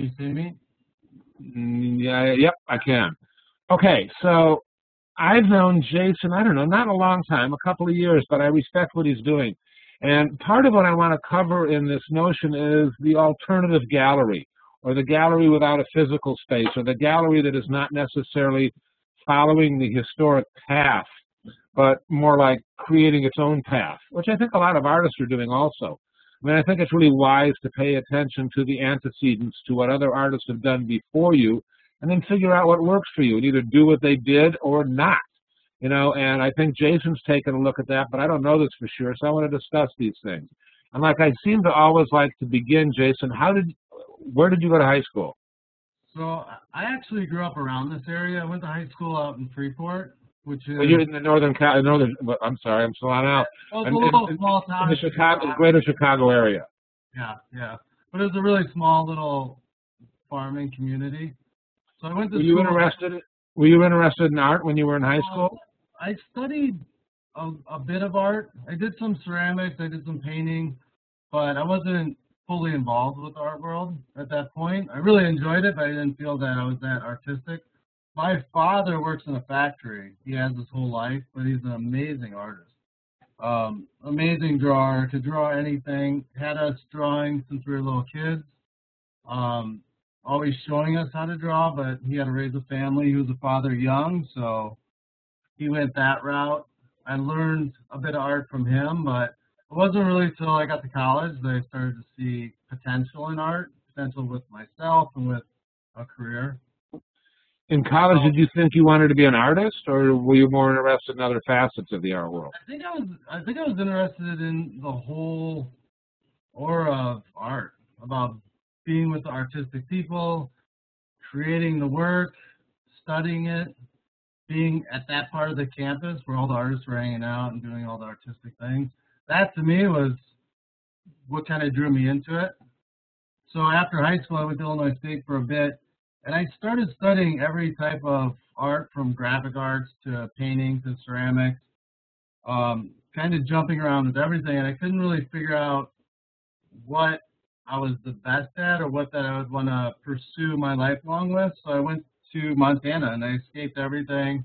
Can you see me? Yeah, yep, I can. Okay, so I've known Jayson, I don't know, not a long time, a couple of years, but I respect what he's doing. And part of what I want to cover in this notion is the alternative gallery, or the gallery without a physical space, or the gallery that is not necessarily following the historic path, but more like creating its own path, which I think a lot of artists are doing also. I mean, I think it's really wise to pay attention to the antecedents, to what other artists have done before you, and then figure out what works for you, and either do what they did or not. You know, and I think Jayson's taken a look at that, but I don't know this for sure, so I want to discuss these things. And like I seem to always like to begin, Jayson, where did you go to high school? So I actually grew up around this area. I went to high school out in Freeport, which is... So you're in the northern I'm sorry, I'm still on out. Well, it's a little small town. In the Chicago, greater Chicago area. Yeah, yeah. But it was a really small little farming community. So I went to school. Were you interested in art when you were in high school? I studied a bit of art. I did some ceramics, I did some painting, but I wasn't fully involved with the art world at that point. I really enjoyed it, but I didn't feel that I was that artistic. My father works in a factory. He has his whole life, but he's an amazing artist. Amazing drawer, could draw anything. Had us drawing since we were little kids. Always showing us how to draw, but he had to raise a family. He was a father young, so he went that route. I learned a bit of art from him, but it wasn't really until I got to college that I started to see potential in art, potential with myself and with a career. In college, did you think you wanted to be an artist, or were you more interested in other facets of the art world? I think I was interested in the whole aura of art, about being with the artistic people, creating the work, studying it, being at that part of the campus where all the artists were hanging out and doing all the artistic things. That to me was what kind of drew me into it. So after high school, I went to Illinois State for a bit, and I started studying every type of art, from graphic arts to painting to ceramics, kind of jumping around with everything, and I couldn't really figure out what I was the best at or what that I would want to pursue my lifelong with. So I went to Montana and I escaped everything,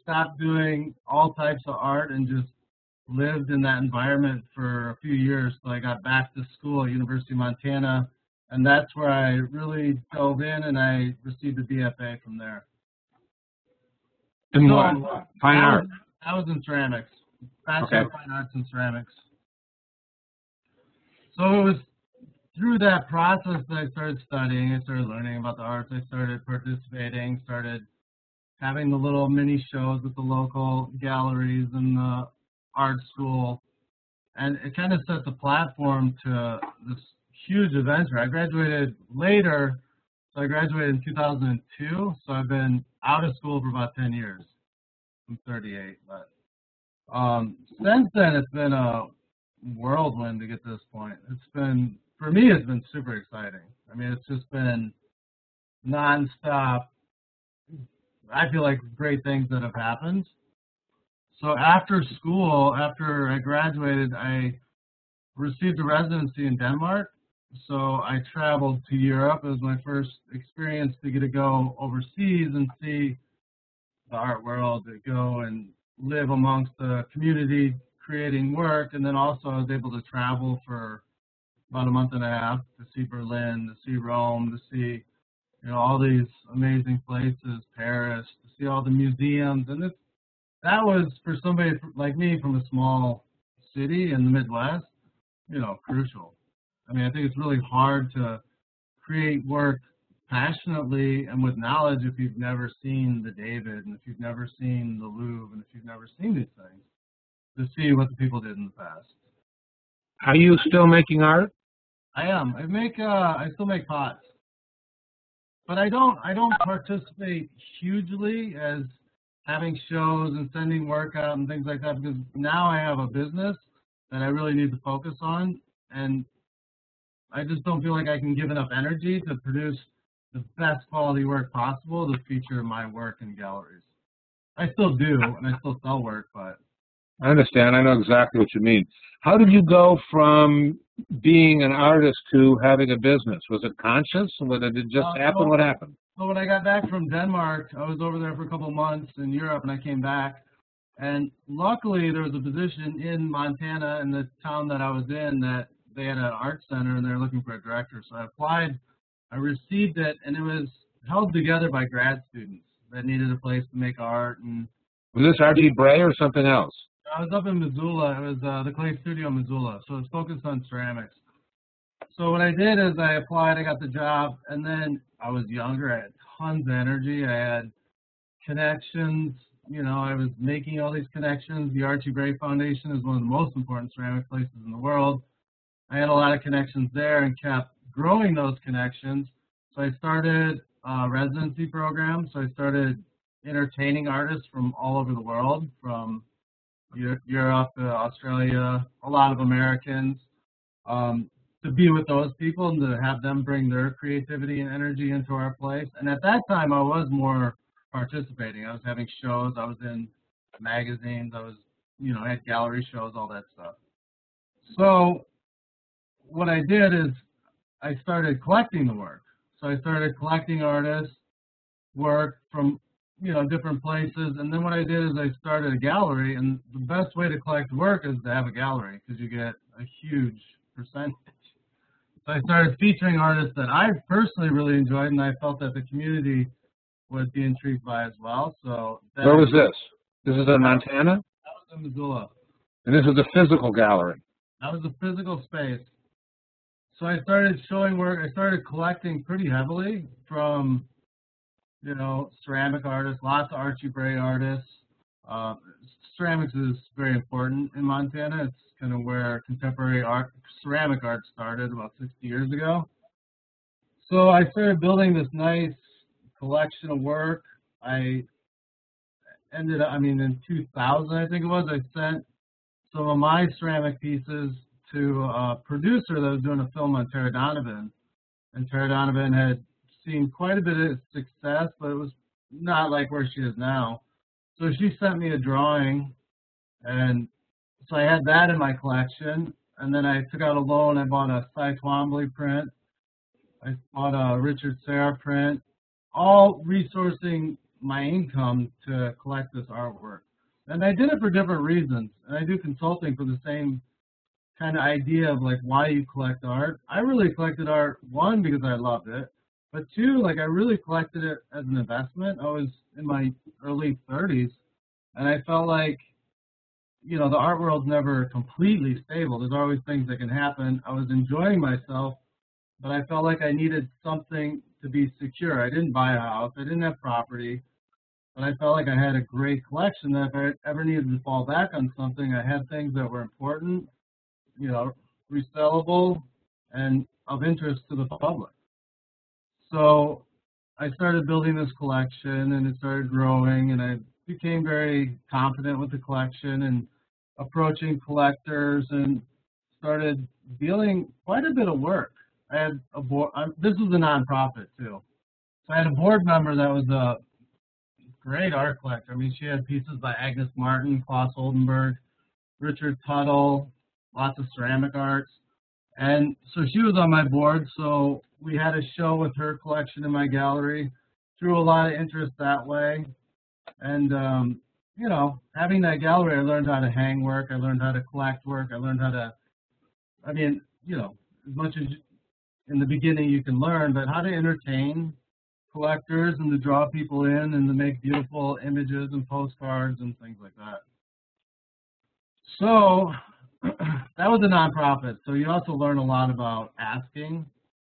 stopped doing all types of art, and just lived in that environment for a few years. So I got back to school at University of Montana, and that's where I really dove in, and I received a BFA from there. In what? Fine art? I was in ceramics. Bachelor of Fine Arts in ceramics. So it was through that process that I started studying, I started learning about the arts, I started participating, started having the little mini shows with the local galleries and the art school, and it kind of set the platform to this huge adventure. I graduated later, so I graduated in 2002, so I've been out of school for about 10 years. I'm 38, but since then it's been a whirlwind to get to this point. For me, it's been super exciting. I mean, it's just been nonstop. I feel like great things that have happened. So after school, after I graduated, I received a residency in Denmark. So I traveled to Europe. It was my first experience to get to go overseas and see the art world, to go and live amongst the community creating work. And then also I was able to travel for about a month and a half to see Berlin, to see Rome, to see, you know, all these amazing places, Paris, to see all the museums. And that was, for somebody like me from a small city in the Midwest, you know, crucial. I mean, I think it's really hard to create work passionately and with knowledge if you've never seen the David, and if you've never seen the Louvre, and if you've never seen these things, to see what the people did in the past. Are you still making art? I am. I still make pots, but I don't participate hugely as having shows and sending work out and things like that, because now I have a business that I really need to focus on, and I just don't feel like I can give enough energy to produce the best quality work possible to feature my work in galleries. I still do, and I still sell work, but. I understand. I know exactly what you mean. How did you go from being an artist to having a business? Was it conscious? Or did it just happen? What happened? So when I got back from Denmark, I was over there for a couple of months in Europe, and I came back. And luckily, there was a position in Montana, in the town that I was in, that they had an art center, and they were looking for a director. So I applied. I received it, and it was held together by grad students that needed a place to make art. And was this Archie Bray or something else? I was up in Missoula. It was the Clay Studio in Missoula, so it was focused on ceramics. So what I did is I applied, I got the job, and then I was younger. I had tons of energy. I had connections. You know, I was making all these connections. The Archie Bray Foundation is one of the most important ceramic places in the world. I had a lot of connections there and kept growing those connections. So I started a residency program. So I started entertaining artists from all over the world, from Europe to Australia, a lot of Americans, to be with those people and to have them bring their creativity and energy into our place. And at that time, I was more participating. I was having shows, I was in magazines, I was, you know, had gallery shows, all that stuff. So what I did is I started collecting the work. So I started collecting artists' work from, you know, different places. And then what I did is I started a gallery, and the best way to collect work is to have a gallery because you get a huge percentage. So I started featuring artists that I personally really enjoyed and I felt that the community would be intrigued by as well. So that where was this? This is in Montana? That was in Missoula. And this is a physical gallery? That was a physical space. So I started showing work, I started collecting pretty heavily from, you know, ceramic artists, lots of Archie Bray artists. Ceramics is very important in Montana. It's kind of where contemporary art, ceramic art started about 60 years ago. So I started building this nice collection of work. I ended up, I mean, in 2000, I think it was, I sent some of my ceramic pieces to a producer that was doing a film on Tara Donovan. And Tara Donovan had seen quite a bit of success, but it was not like where she is now. So she sent me a drawing, and so I had that in my collection. And then I took out a loan. I bought a Cy Twombly print. I bought a Richard Serra print, all resourcing my income to collect this artwork. And I did it for different reasons. And I do consulting for the same kind of idea of like why you collect art. I really collected art, one, because I loved it, but two, like I really collected it as an investment. I was in my early 30s, and I felt like, you know, the art world's never completely stable. There's always things that can happen. I was enjoying myself, but I felt like I needed something to be secure. I didn't buy a house, I didn't have property, but I felt like I had a great collection that if I ever needed to fall back on something, I had things that were important, you know, resellable and of interest to the public. So I started building this collection, and it started growing, and I became very confident with the collection and approaching collectors and started dealing quite a bit of work. I had a board, this was a nonprofit too. So I had a board member that was a great art collector. I mean, she had pieces by Agnes Martin, Claes Oldenburg, Richard Tuttle, lots of ceramic arts. And so she was on my board, so we had a show with her collection in my gallery, drew a lot of interest that way. And, you know, having that gallery, I learned how to hang work, I learned how to collect work, I learned how to, I mean, you know, as much as in the beginning you can learn, but how to entertain collectors and to draw people in and to make beautiful images and postcards and things like that. So that was a nonprofit, so you also learn a lot about asking,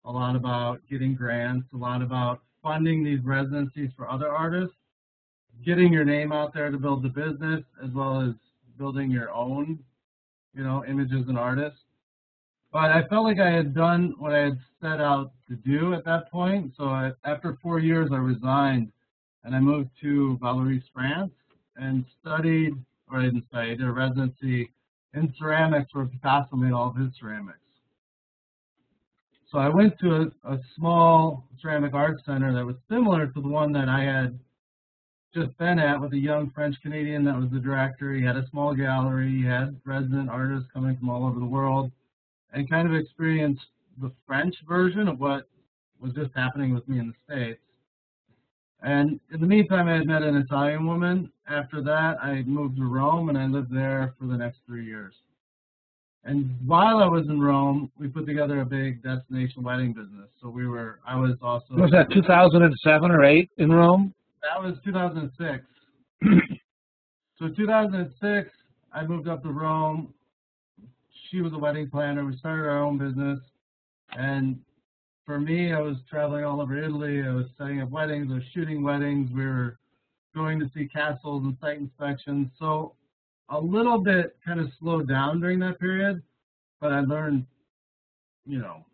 a lot about getting grants, a lot about funding these residencies for other artists, getting your name out there to build the business, as well as building your own, you know, images and artists. But I felt like I had done what I had set out to do at that point, so after 4 years I resigned and I moved to Bali, France, and studied, or I didn't study, did a residency in ceramics where Picasso made all of his ceramics. So I went to a small ceramic art center that was similar to the one that I had just been at with a young French Canadian that was the director. He had a small gallery, he had resident artists coming from all over the world, and kind of experienced the French version of what was just happening with me in the States. And in the meantime, I had met an Italian woman. After that, I moved to Rome, and I lived there for the next 3 years. And while I was in Rome, we put together a big destination wedding business. So we were, I was also... Was that 2007 or 8 in Rome? That was 2006. So 2006, I moved up to Rome. She was a wedding planner. We started our own business. And for me, I was traveling all over Italy. I was setting up weddings. I was shooting weddings. We were going to see castles and site inspections. So a little bit kind of slowed down during that period, but I learned, you know,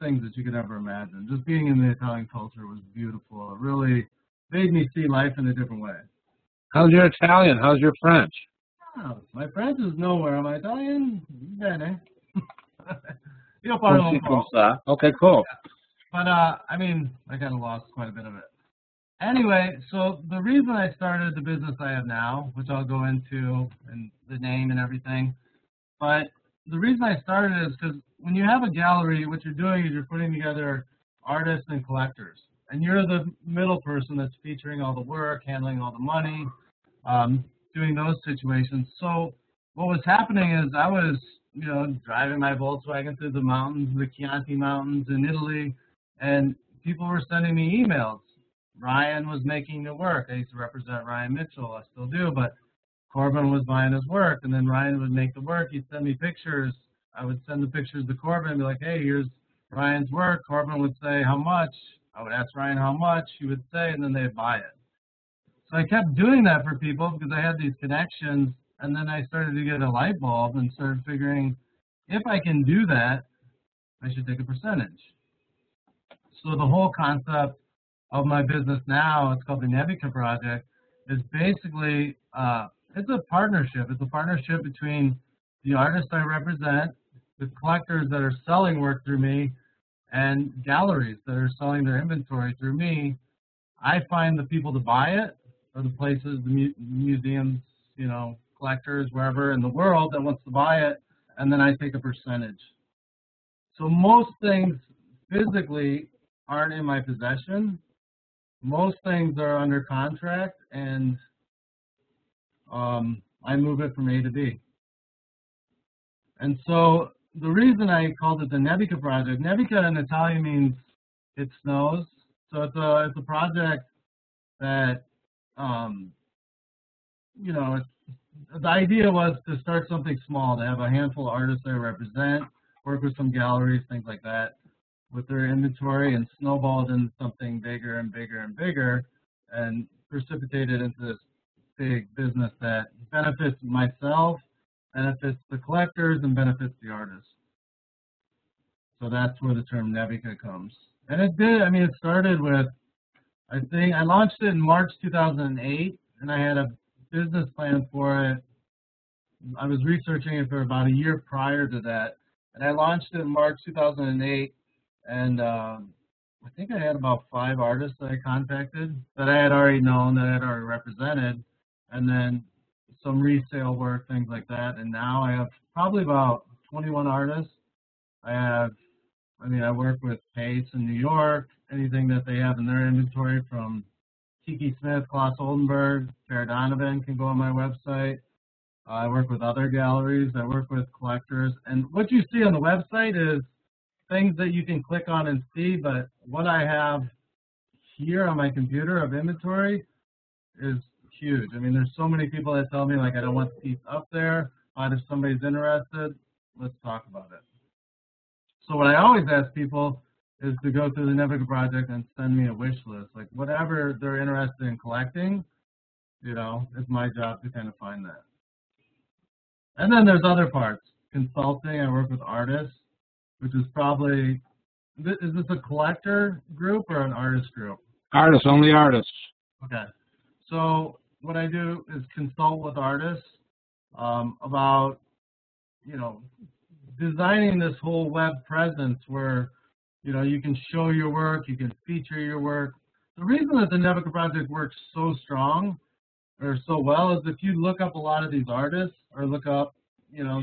things that you could never imagine. Just being in the Italian culture was beautiful. It really made me see life in a different way. How's your Italian? How's your French? Oh, my French is nowhere. My Italian, bene. Io parlo un po'. Okay, cool. Yeah. But, I mean, I kind of lost quite a bit of it. Anyway, so the reason I started the business I have now, which I'll go into and the name and everything, but the reason I started is because when you have a gallery, what you're doing is you're putting together artists and collectors, and you're the middle person that's featuring all the work, handling all the money, doing those situations. So what was happening is I was, you know, driving my Volkswagen through the mountains, the Chianti Mountains in Italy, and people were sending me emails. Ryan was making the work. I used to represent Ryan Mitchell. I still do, but Corbin was buying his work, and then Ryan would make the work. He'd send me pictures. I would send the pictures to Corbin and be like, hey, here's Ryan's work. Corbin would say, how much? I would ask Ryan how much. He would say, and then they'd buy it. So I kept doing that for people because I had these connections, and then I started to get a light bulb and started figuring, if I can do that, I should take a percentage. So the whole concept of my business now, it's called the Nevica Project, is basically, it's a partnership. It's a partnership between the artists I represent, the collectors that are selling work through me, and galleries that are selling their inventory through me. I find the people to buy it, or the places, the museums, you know, collectors, wherever in the world that wants to buy it, and then I take a percentage. So most things physically aren't in my possession. Most things are under contract, and I move it from A to B. And so the reason I called it the Nevica Project, Nevica in Italian means it snows. So it's a project that, you know, the idea was to start something small, to have a handful of artists I represent, work with some galleries, things like that, with their inventory, and snowballed into something bigger and bigger and bigger, and precipitated into this big business that benefits myself, benefits the collectors, and benefits the artists. So that's where the term Nevica comes. And it did, I mean, it started with, I think, I launched it in March 2008, and I had a business plan for it. I was researching it for about a year prior to that, and I launched it in March 2008, and I think I had about 5 artists that I contacted that I had already known, that I had already represented, and then some resale work, things like that. And now I have probably about 21 artists. I have, I mean, I work with Pace in New York, anything that they have in their inventory from Kiki Smith, Claes Oldenburg, Tara Donovan can go on my website. I work with other galleries. I work with collectors. And what you see on the website is things that you can click on and see, but what I have here on my computer of inventory is huge. I mean, there's so many people that tell me, like, I don't want the piece up there, but if somebody's interested, let's talk about it. So what I always ask people is to go through the Nevica Project and send me a wish list. Like, whatever they're interested in collecting, you know, it's my job to kind of find that. And then there's other parts. Consulting, I work with artists, which is probably, is this a collector group or an artist group? Artists, only artists. Okay. So what I do is consult with artists about, you know, designing this whole web presence where, you know, you can show your work, you can feature your work. The reason that the Nevica Project works so strong or so well is if you look up a lot of these artists or look up, you know,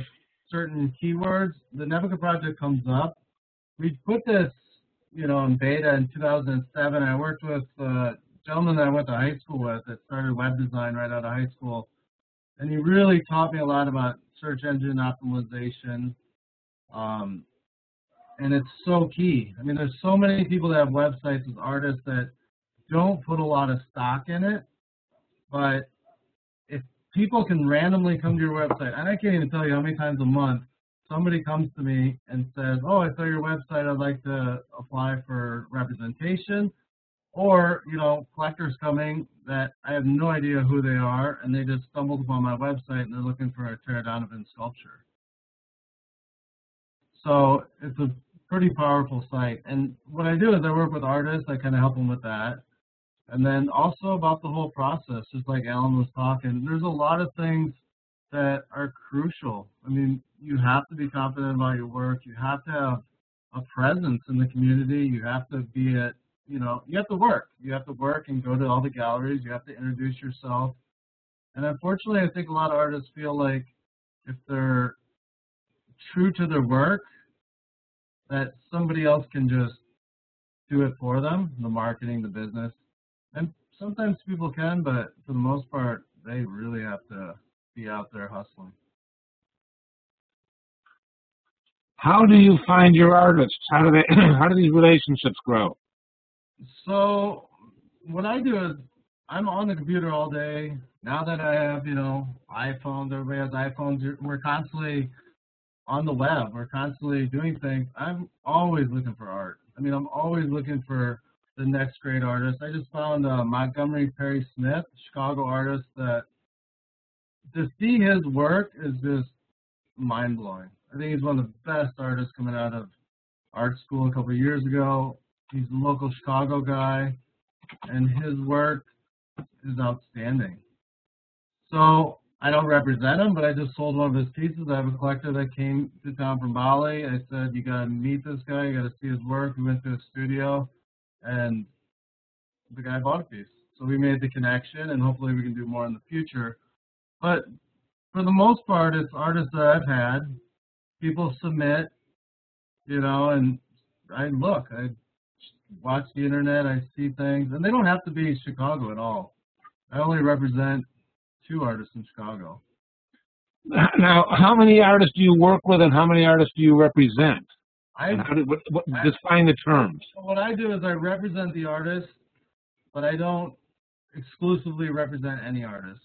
certain keywords, the Nevica Project comes up. We put this, you know, in beta in 2007. I worked with a gentleman that I went to high school with that started web design right out of high school. And he really taught me a lot about search engine optimization. And it's so key. I mean, there's so many people that have websites as artists that don't put a lot of stock in it. But if people can randomly come to your website, and I can't even tell you how many times a month somebody comes to me and says, oh, I saw your website, I'd like to apply for representation. Or, you know, collectors coming that I have no idea who they are, and they just stumbled upon my website and they're looking for a Tara Donovan sculpture. So it's a pretty powerful site. And what I do is I work with artists, I kind of help them with that. And then also about the whole process, just like Alan was talking, there's a lot of things that are crucial. I mean, you have to be confident about your work. You have to have a presence in the community. You have to be at, you know, you have to work. You have to work and go to all the galleries. You have to introduce yourself. And unfortunately, I think a lot of artists feel like if they're true to their work, that somebody else can just do it for them, the marketing, the business. And sometimes people can, but for the most part, they really have to be out there hustling. How do you find your artists? How do they? How do these relationships grow? So what I do is I'm on the computer all day. Now that I have, you know, iPhones, everybody has iPhones. We're constantly on the web. We're constantly doing things. I'm always looking for art. I mean, I'm always looking for the next great artist. I just found Montgomery Perry Smith, Chicago artist, that to see his work is just mind-blowing. I think he's one of the best artists coming out of art school a couple of years ago. He's a local Chicago guy, and his work is outstanding. So I don't represent him, but I just sold one of his pieces. I have a collector that came to town from Bali. I said, you got to meet this guy. You got to see his work. We went to his studio, and the guy bought a piece. So we made the connection, and hopefully we can do more in the future. But for the most part, it's artists that I've had. People submit, you know, and I look. I watch the internet. I see things. And they don't have to be Chicago at all. I only represent two artists in Chicago. Now, how many artists do you work with, and how many artists do you represent? Define the terms. What I do is I represent the artist, but I don't exclusively represent any artist.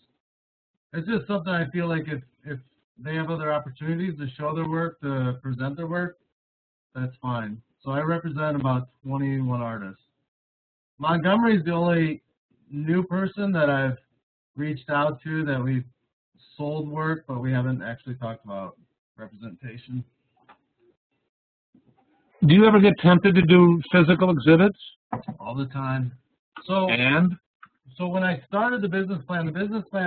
It's just something I feel like if they have other opportunities to show their work, to present their work, that's fine. So I represent about 21 artists. Montgomery's the only new person that I've reached out to that we've sold work, but we haven't actually talked about representation. Do you ever get tempted to do physical exhibits? All the time. So when I started the business plan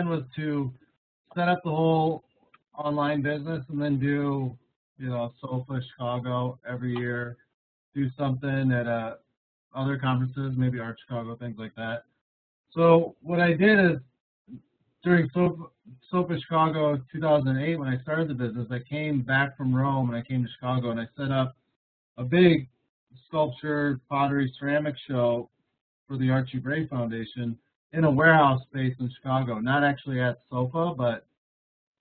was to set up the whole online business and then do, you know, SOFA Chicago every year, do something at other conferences, maybe Art Chicago, things like that. So what I did is during SOFA Chicago 2008, when I started the business, I came back from Rome and I came to Chicago and I set up a big sculpture, pottery, ceramic show for the Archie Bray Foundation in a warehouse space in Chicago, not actually at SOFA, but,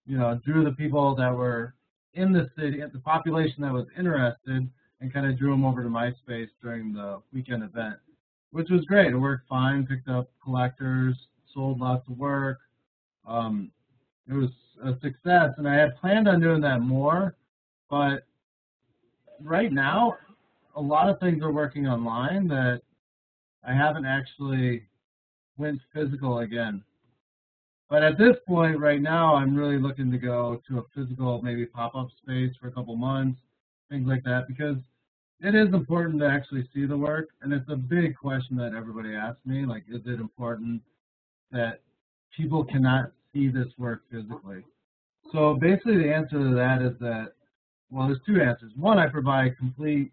you know, drew the people that were in the city, the population that was interested, and kind of drew them over to my space during the weekend event, which was great. It worked fine, picked up collectors, sold lots of work. It was a success, and I had planned on doing that more, but right now, a lot of things are working online that I haven't actually went physical again. But at this point right now, I'm really looking to go to a physical, maybe pop-up space for a couple months, things like that, because it is important to actually see the work. And it's a big question that everybody asks me, like, is it important that people cannot see this work physically? So basically the answer to that is that, well, there's two answers. One, I provide complete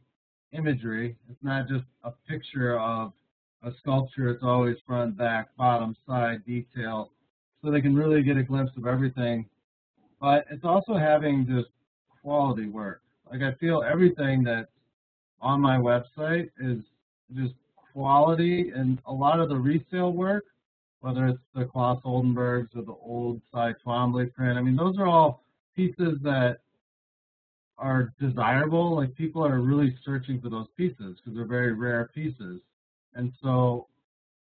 imagery. It's not just a picture of a sculpture. It's always front, back, bottom, side, detail, so they can really get a glimpse of everything. But it's also having just quality work. Like, I feel everything that's on my website is just quality, and a lot of the resale work, whether it's the Claes Oldenburgs or the old Cy Twombly print, I mean, those are all pieces that are desirable. Like, people are really searching for those pieces because they're very rare pieces. And so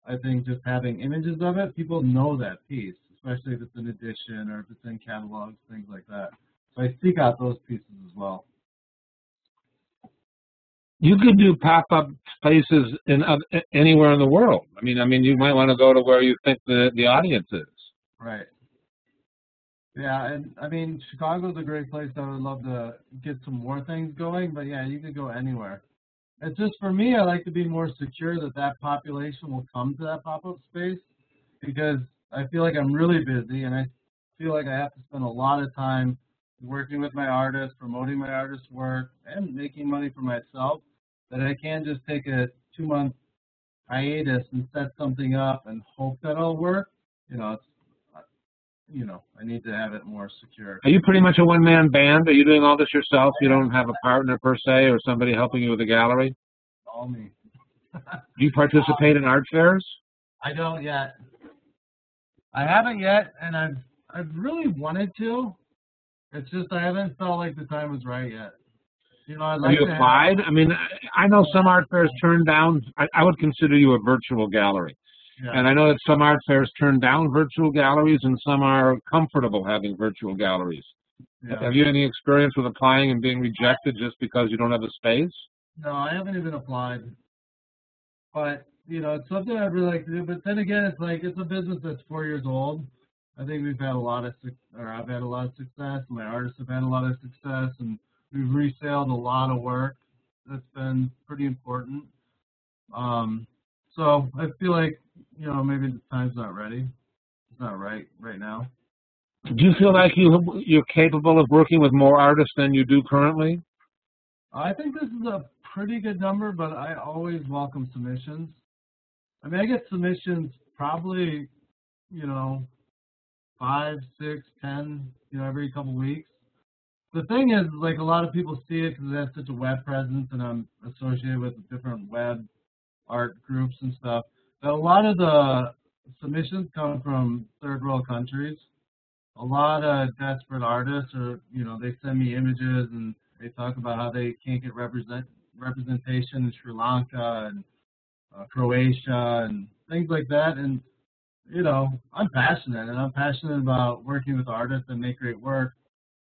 I think just having images of it, people know that piece, especially if it's an edition or if it's in catalogs, things like that. So I seek out those pieces as well. You could do pop-up places in anywhere in the world. I mean, you might want to go to where you think the audience is. Right. Yeah, and I mean, Chicago's a great place. I would love to get some more things going, but yeah, you could go anywhere. It's just, for me, I like to be more secure that that population will come to that pop-up space, because I feel like I'm really busy and I feel like I have to spend a lot of time working with my artists, promoting my artist's work, and making money for myself, that I can't just take a 2-month hiatus and set something up and hope that it'll work. You know, it's, you know, I need to have it more secure. Are you pretty much a one-man band? Are you doing all this yourself? You don't have a partner per se, or somebody helping you with a gallery? All me. Do you participate in art fairs? I don't yet. I haven't yet, and I've really wanted to. It's just, I haven't felt like the time was right yet. You know, I'd like to have you applied? I mean, I know some art fairs turn down, I would consider you a virtual gallery. Yeah. And I know that some art fairs turn down virtual galleries and some are comfortable having virtual galleries. Yeah. Have you any experience with applying and being rejected just because you don't have a space? No, I haven't even applied. But, you know, it's something I'd really like to do. But then again, it's like, it's a business that's 4 years old. I think we've had a lot of, I've had a lot of success, my artists have had a lot of success, and we've resold a lot of work that's been pretty important. So I feel like, you know, maybe the time's not ready. It's not right now. Do you feel like you're capable of working with more artists than you do currently? I think this is a pretty good number, but I always welcome submissions. I mean, I get submissions probably, you know, 5, 6, 10, you know, every couple weeks. The thing is, like, a lot of people see it because I have such a web presence and I'm associated with different web art groups and stuff. But a lot of the submissions come from third world countries. A lot of desperate artists, or, you know, they send me images and they talk about how they can't get representation in Sri Lanka and Croatia and things like that. And you know, I'm passionate about working with artists and make great work.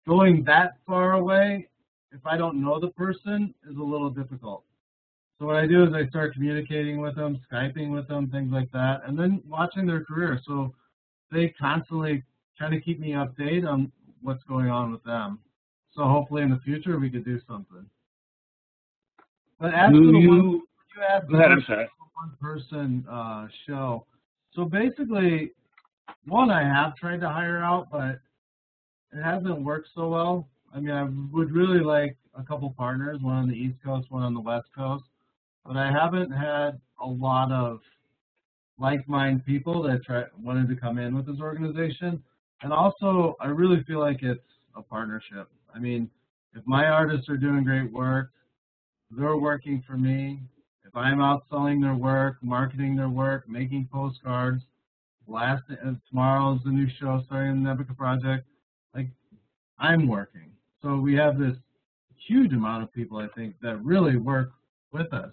Going that far away, if I don't know the person, is a little difficult. So what I do is I start communicating with them, Skyping with them, things like that, and then watching their career. So they constantly kind of keep me updated on what's going on with them. So hopefully in the future we could do something. But after the one-person show, so basically, one, I have tried to hire out, but it hasn't worked so well. I mean, I would really like a couple partners, one on the East Coast, one on the West Coast, but I haven't had a lot of like-minded people that wanted to come in with this organization. And also, I really feel like it's a partnership. I mean, if my artists are doing great work, they're working for me. If I'm out selling their work, marketing their work, making postcards, tomorrow's the new show starting the Nevica Project, like, I'm working. So we have this huge amount of people, I think, that really work with us.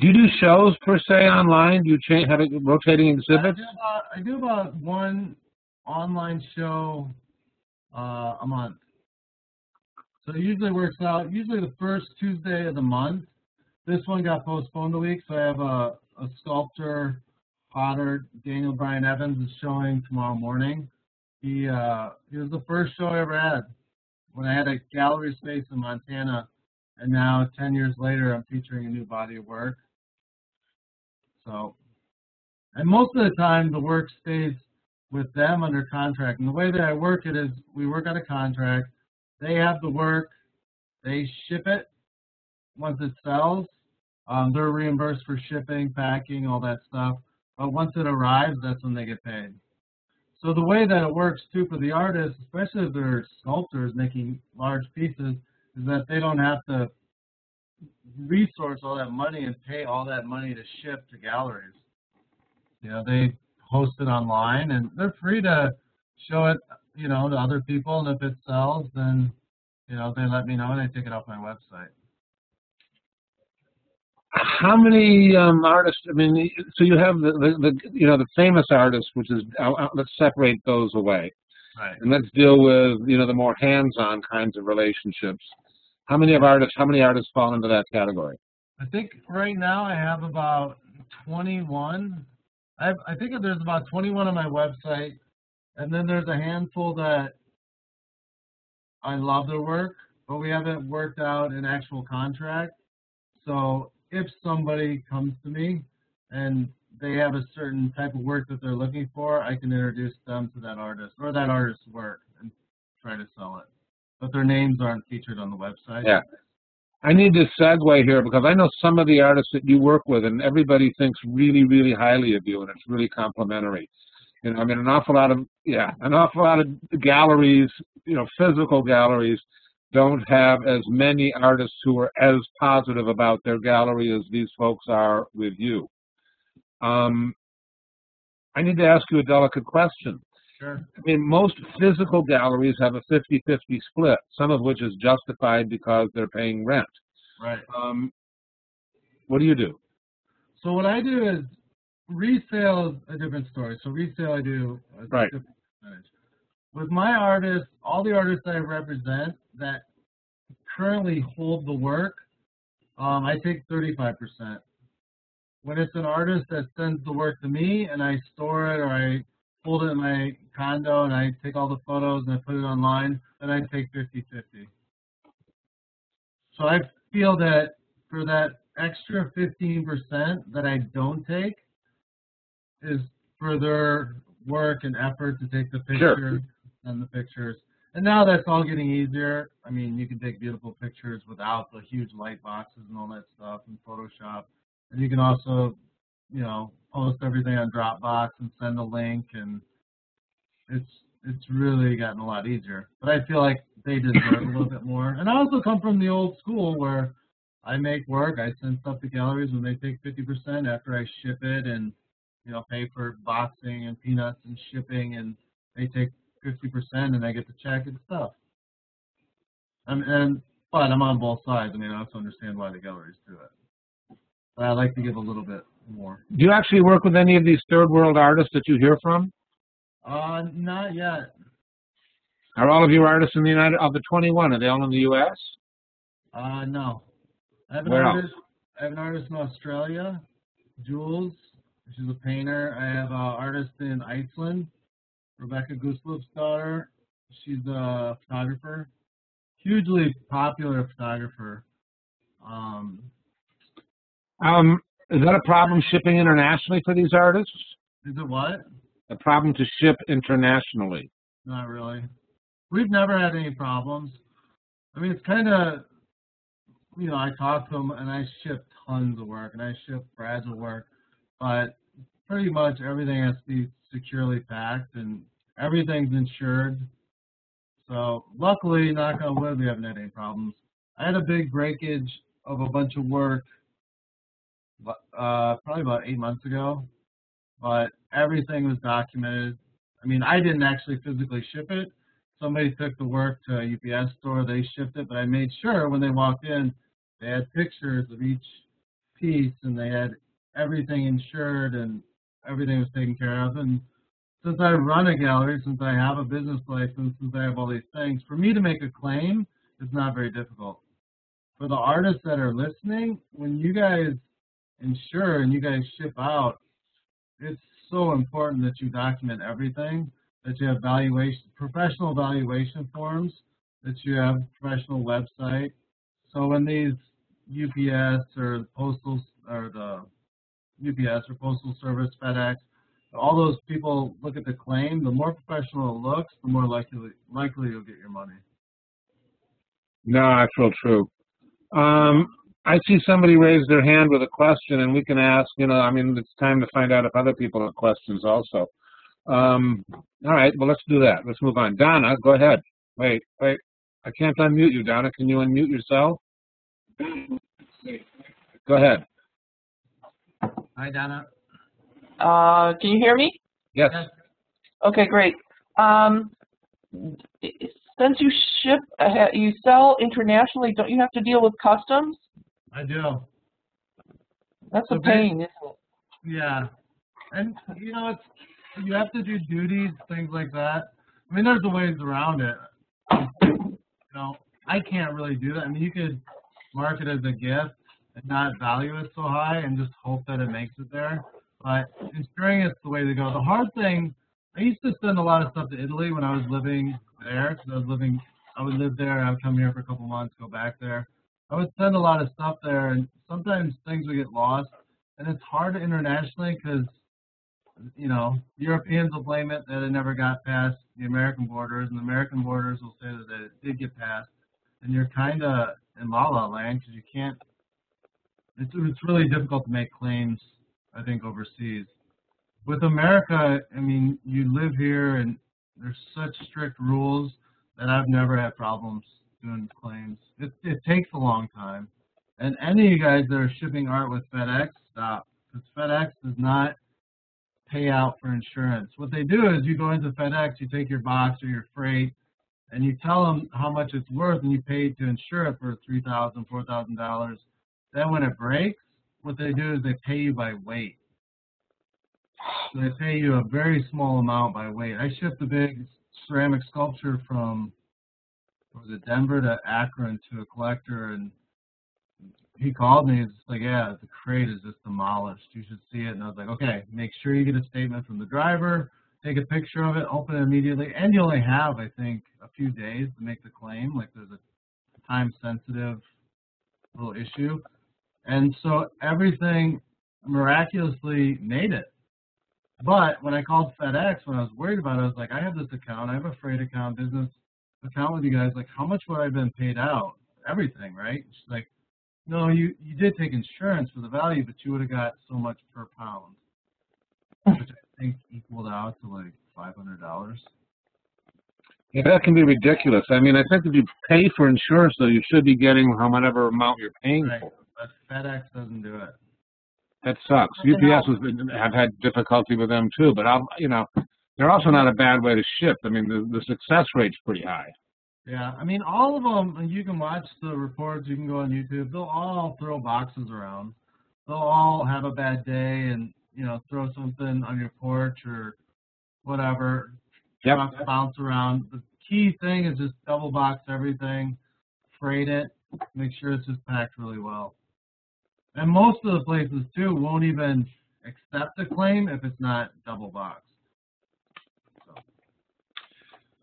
Do you do shows per se online? Do you have rotating exhibits? I do about one online show a month. So it usually works out, usually the first Tuesday of the month. This one got postponed a week, so I have a sculptor, potter, Daniel Bryan Evans is showing tomorrow morning. He was the first show I ever had when I had a gallery space in Montana, and now 10 years later I'm featuring a new body of work. So, and most of the time the work stays with them under contract, and the way that I work it is we work on a contract. They have the work, they ship it once it sells. They're reimbursed for shipping, packing, all that stuff. But once it arrives, that's when they get paid. So the way that it works too for the artists, especially if they're sculptors making large pieces, is that they don't have to resource all that money and pay all that money to ship to galleries. You know, they host it online and they're free to show it, you know, to other people, and if it sells, then, you know, they let me know and I take it off my website. How many artists? I mean, so you have the famous artists, which is let's separate those away, right? And let's deal with the more hands-on kinds of relationships. How many artists? How many artists fall into that category? I think right now I have about 21. I think there's about 21 on my website, and then there's a handful that I love their work, but we haven't worked out an actual contract. So if somebody comes to me and they have a certain type of work that they're looking for, I can introduce them to that artist or that artist's work and try to sell it. But their names aren't featured on the website. Yeah. I need to segue here because I know some of the artists that you work with, and everybody thinks really, really highly of you, and it's really complimentary. You know, I mean, an awful lot of galleries, physical galleries, don't have as many artists who are as positive about their gallery as these folks are with you. I need to ask you a delicate question. Sure. I mean, most physical galleries have a 50-50 split, some of which is justified because they're paying rent. Right. What do you do? So what I do is resale is a different story. So resale I do as a different percentage. With my artists, all the artists I represent that currently hold the work, I take 35%. When it's an artist that sends the work to me and I store it or I hold it in my condo and I take all the photos and I put it online, then I take 50-50. So I feel that for that extra 15% that I don't take is for their work and effort to take the picture. Sure. And the pictures. And now that's all getting easier. I mean, you can take beautiful pictures without the huge light boxes and all that stuff in Photoshop. And you can also, post everything on Dropbox and send a link, and it's really gotten a lot easier. But I feel like they deserve a little bit more. And I also come from the old school where I make work, I send stuff to galleries and they take 50% after I ship it and pay for boxing and peanuts and shipping, and they take 50% and I get the check and stuff. But I'm on both sides. I mean, I also understand why the galleries do it. But I like to give a little bit more. Do you actually work with any of these third world artists that you hear from? Not yet. Are all of your artists in the of the 21, are they all in the U.S.? No. I have an artist in Australia, Jules. She's a painter. I have an artist in Iceland, Rebecca Guslup's daughter. She's a photographer, hugely popular photographer. Is that a problem shipping internationally for these artists? Is it what? A problem to ship internationally? Not really. We've never had any problems. I mean, it's kind of, I talk to them and I ship tons of work and I ship fragile work. But pretty much everything has to be securely packed and everything's insured. So luckily, knock on wood, we haven't had any problems. I had a big breakage of a bunch of work probably about 8 months ago, but everything was documented. I mean, I didn't actually physically ship it. Somebody took the work to a UPS store, they shipped it, but I made sure when they walked in, they had pictures of each piece and they had everything insured and everything was taken care of. And since I run a gallery, since I have a business license, since I have all these things, for me to make a claim is not very difficult. For the artists that are listening, when you guys insure and you guys ship out, it's so important that you document everything, that you have valuation, professional valuation forms, that you have a professional website. So when these UPS or postal or the UPS or Postal Service, FedEx, all those people look at the claim, the more professional it looks, the more likely you'll get your money. No, that's real true. I see somebody raise their hand with a question, and we can ask, I mean, it's time to find out if other people have questions also. All right, well, let's do that. Let's move on. Donna, go ahead. Wait. I can't unmute you, Donna. Can you unmute yourself? Go ahead. Hi, Donna. Can you hear me? Yes. Okay, great. Since you ship, you sell internationally, don't you have to deal with customs? I do. That's a pain, isn't it? Yeah. And, you know, you have to do duties, things like that. I mean, there's ways around it. You know, I can't really do that. I mean, you could market it as a gift and not value it so high and just hope that it makes it there. But ensuring it's the way to go. The hard thing, I used to send a lot of stuff to Italy when I was living there, because I would live there, and I would come here for a couple months, go back there. I would send a lot of stuff there, and sometimes things would get lost. And it's hard internationally because, you know, Europeans will blame it that it never got past the American borders, and the American borders will say that it did get past. And you're kind of in la-la land because you can't, it's really difficult to make claims, I think, overseas. With America, I mean, you live here, and there's such strict rules that I've never had problems doing claims. It takes a long time. And any of you guys that are shipping art with FedEx, stop. Because FedEx does not pay out for insurance. What they do is you go into FedEx, you take your box or your freight, and you tell them how much it's worth, and you pay to insure it for $3,000, $4,000. Then when it breaks, what they do is they pay you by weight. So they pay you a very small amount by weight. I shipped a big ceramic sculpture from, was it Denver to Akron to a collector, and he called me. He's like, yeah, the crate is just demolished. You should see it. And I was like, okay, make sure you get a statement from the driver, take a picture of it, open it immediately. And you only have, I think, a few days to make the claim. Like, there's a time-sensitive little issue. And so everything miraculously made it. But when I called FedEx, when I was worried about it, I was like, I have this account. I have a freight account, business account with you guys. Like, how much would I have been paid out? Everything, right? And she's like, no, you did take insurance for the value, but you would have got so much per pound, which I think equaled out to like $500. Yeah, that can be ridiculous. I mean, I think if you pay for insurance, though, you should be getting whatever amount you're paying for. But FedEx doesn't do it. That sucks. UPS have had difficulty with them too, but you know, they're also not a bad way to ship. I mean, the success rate's pretty high. Yeah, I mean, all of them, and you can watch the reports, you can go on YouTube, they'll all throw boxes around. They'll all have a bad day and, you know, throw something on your porch or whatever, bounce around. The key thing is just double box everything, freight it, make sure it's just packed really well. And most of the places, too, won't even accept a claim if it's not double boxed.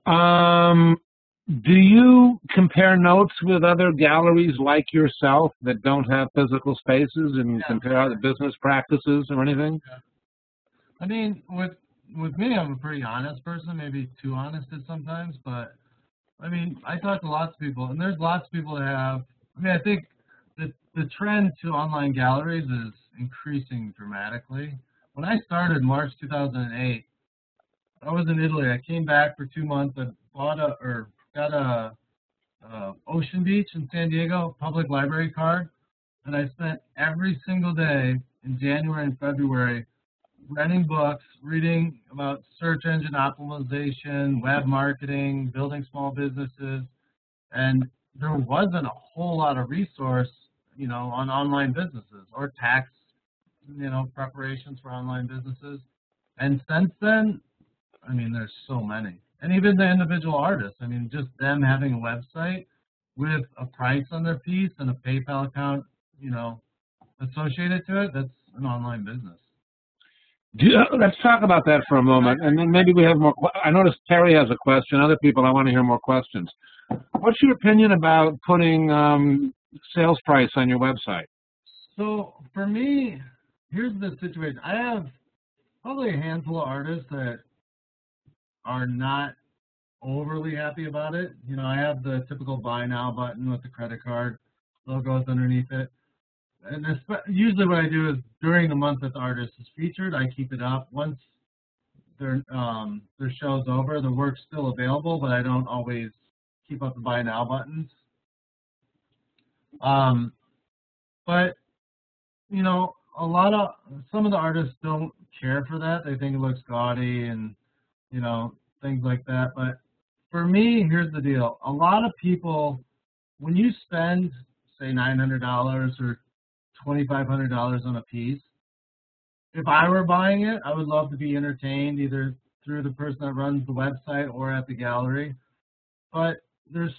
So. Do you compare notes with other galleries like yourself that don't have physical spaces and compare other business practices or anything? Yeah. I mean, with me, I'm a pretty honest person, maybe too honest sometimes. But, I mean, I talk to lots of people, and there's lots of people that have, I mean, I think, the trend to online galleries is increasing dramatically. When I started March 2008, I was in Italy. I came back for 2 months. I got a Ocean Beach in San Diego public library card, and I spent every single day in January and February renting books, reading about search engine optimization, web marketing, building small businesses, and there wasn't a whole lot of resource, you know, on online businesses or tax, you know, preparations for online businesses. And since then, I mean, there's so many. And even the individual artists, I mean, just them having a website with a price on their piece and a PayPal account, you know, associated to it, that's an online business. Let's talk about that for a moment, and then maybe we have more. I noticed Terry has a question. Other people, I want to hear more questions. What's your opinion about putting sales price on your website? So for me, here's the situation. I have probably a handful of artists that are not overly happy about it. You know, I have the typical buy now button with the credit card logos underneath it. And usually what I do is during the month that the artist is featured, I keep it up. Once their show's over. The work's still available, but I don't always keep up the buy now buttons. But you know, some of the artists don't care for that. They think it looks gaudy and you know things like that. But for me, here's the deal: a lot of people, when you spend say $900 or $2,500 on a piece, if I were buying it, I would love to be entertained either through the person that runs the website or at the gallery. But there's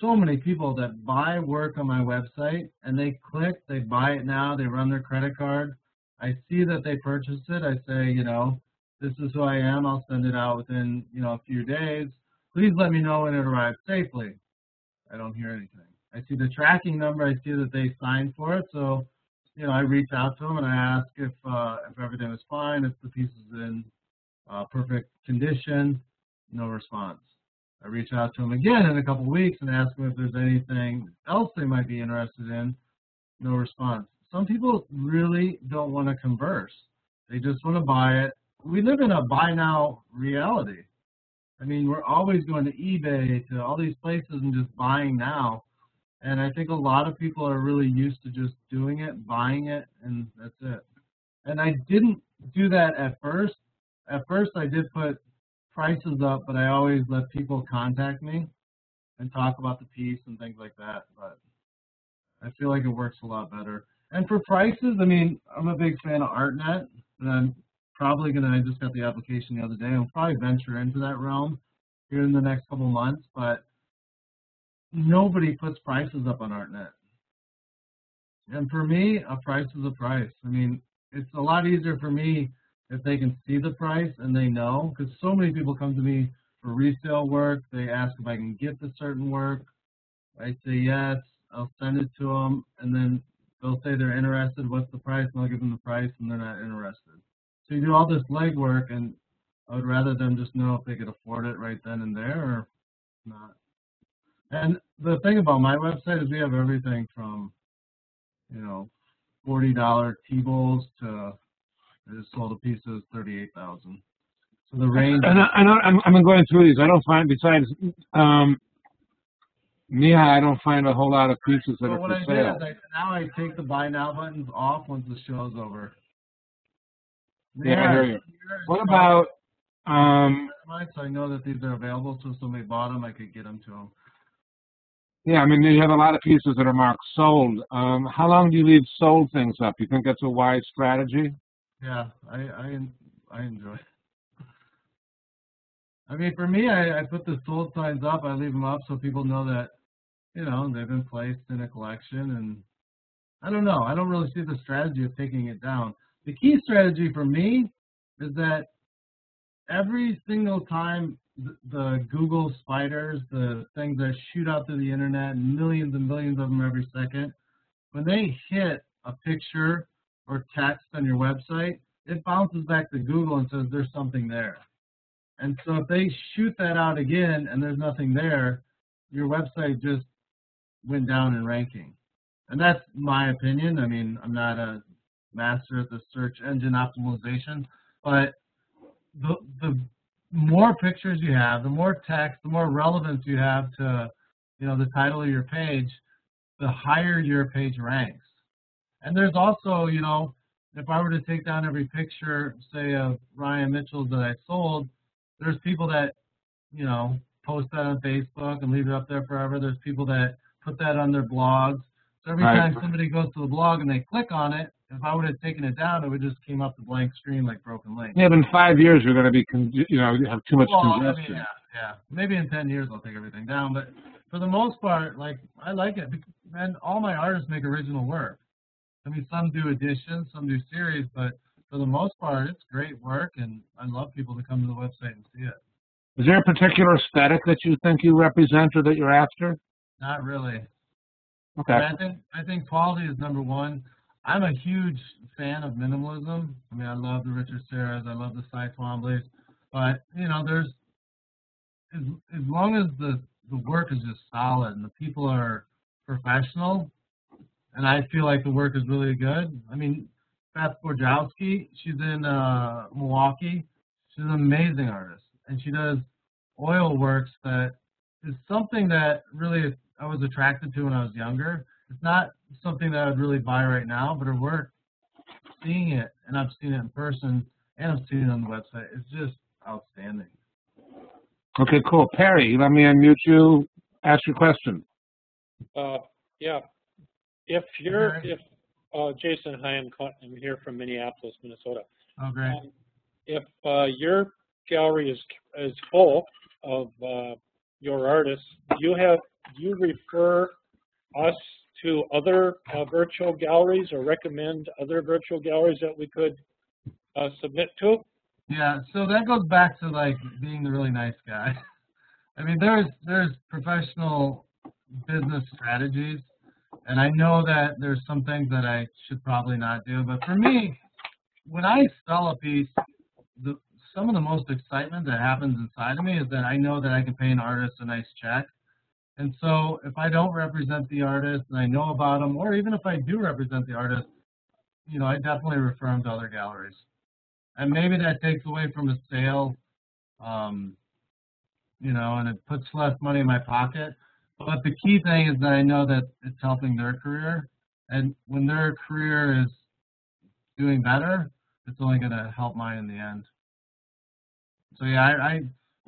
so many people that buy work on my website and they click, they buy it now, they run their credit card. I see that they purchased it. I say, you know, this is who I am. I'll send it out within, you know, a few days. Please let me know when it arrives safely. I don't hear anything. I see the tracking number. I see that they signed for it. So, you know, I reach out to them and I ask if everything is fine, if the piece is in perfect condition. No response. I reach out to them again in a couple of weeks and ask them if there's anything else they might be interested in. No response. Some people really don't want to converse. They just want to buy it. We live in a buy now reality. I mean, we're always going to eBay, to all these places and just buying now. And I think a lot of people are really used to just doing it, buying it, and that's it. And I didn't do that at first. At first I did put prices up, but I always let people contact me and talk about the piece and things like that. But I feel like it works a lot better. And for prices, I mean, I'm a big fan of ArtNet, and I'm probably gonna, I just got the application the other day, I'll probably venture into that realm here in the next couple months, but nobody puts prices up on ArtNet. And for me, a price is a price. I mean, it's a lot easier for me if they can see the price and they know, because so many people come to me for resale work. They ask if I can get the certain work. I say yes, I'll send it to them, and then they'll say they're interested, what's the price, and I'll give them the price, and they're not interested. So you do all this legwork, and I would rather them just know if they could afford it right then and there or not. And the thing about my website is we have everything from, you know, $40 T-bowls to, I just sold a piece of 38,000. So the range. And I'm going through these. I don't find, besides Mia, I don't find a whole lot of pieces that are for sale. Now I take the buy now buttons off once the show's over. Yeah, I hear you. What about? So I know that these are available. So if somebody bought them, I could get them to them. Yeah, I mean, you have a lot of pieces that are marked sold. How long do you leave sold things up? You think that's a wise strategy? Yeah, I enjoy it. I mean, for me, I put the sold signs up. I leave them up so people know that, you know, they've been placed in a collection. And I don't know. I don't really see the strategy of taking it down. The key strategy for me is that every single time the Google spiders, the things that shoot out through the internet, millions and millions of them every second, when they hit a picture or text on your website, it bounces back to Google and says there's something there. And so if they shoot that out again and there's nothing there, your website just went down in ranking. And that's my opinion. I mean, I'm not a master at the search engine optimization, but the more pictures you have, the more text, the more relevance you have to, you know, the title of your page, the higher your page ranks. And there's also, you know, if I were to take down every picture, say, of Ryan Mitchell's that I sold, there's people that, you know, post that on Facebook and leave it up there forever. There's people that put that on their blogs. So every time somebody goes to the blog and they click on it, if I would have taken it down, it would just came up the blank screen like broken link. Yeah, but in 5 years, you're going to be, you know, have too much congestion. I mean, yeah. Maybe in 10 years, I'll take everything down. But for the most part, like, I like it. And all my artists make original work. I mean, some do editions, some do series, but for the most part, it's great work, and I love people to come to the website and see it. Is there a particular aesthetic that you think you represent or that you're after? Not really. Okay. I think quality is number one. I'm a huge fan of minimalism. I mean, I love the Richard Serras, I love the Cy Twomblys, but, you know, there's, as long as the work is just solid and the people are professional, and I feel like the work is really good. I mean, Beth Borjowski, she's in Milwaukee. She's an amazing artist, and she does oil works that is something that really I was attracted to when I was younger. It's not something that I would really buy right now, but her work, seeing it, and I've seen it in person, and I've seen it on the website, it's just outstanding. Okay, cool. Perry, let me unmute you, ask your question. Yeah, if you're, Jayson, hi, I'm here from Minneapolis, Minnesota. Oh, great. If your gallery is full of your artists, do you refer us to other virtual galleries or recommend other virtual galleries that we could submit to? Yeah, so that goes back to like being the really nice guy. I mean, there's professional business strategies, and I know that there's some things that I should probably not do. But for me, when I sell a piece, some of the most excitement that happens inside of me is that I know that I can pay an artist a nice check. And so if I don't represent the artist and I know about them, or even if I do represent the artist, you know, I definitely refer them to other galleries. And maybe that takes away from a sale, you know, and it puts less money in my pocket. But the key thing is that I know that it's helping their career. And when their career is doing better, it's only going to help mine in the end. So yeah, I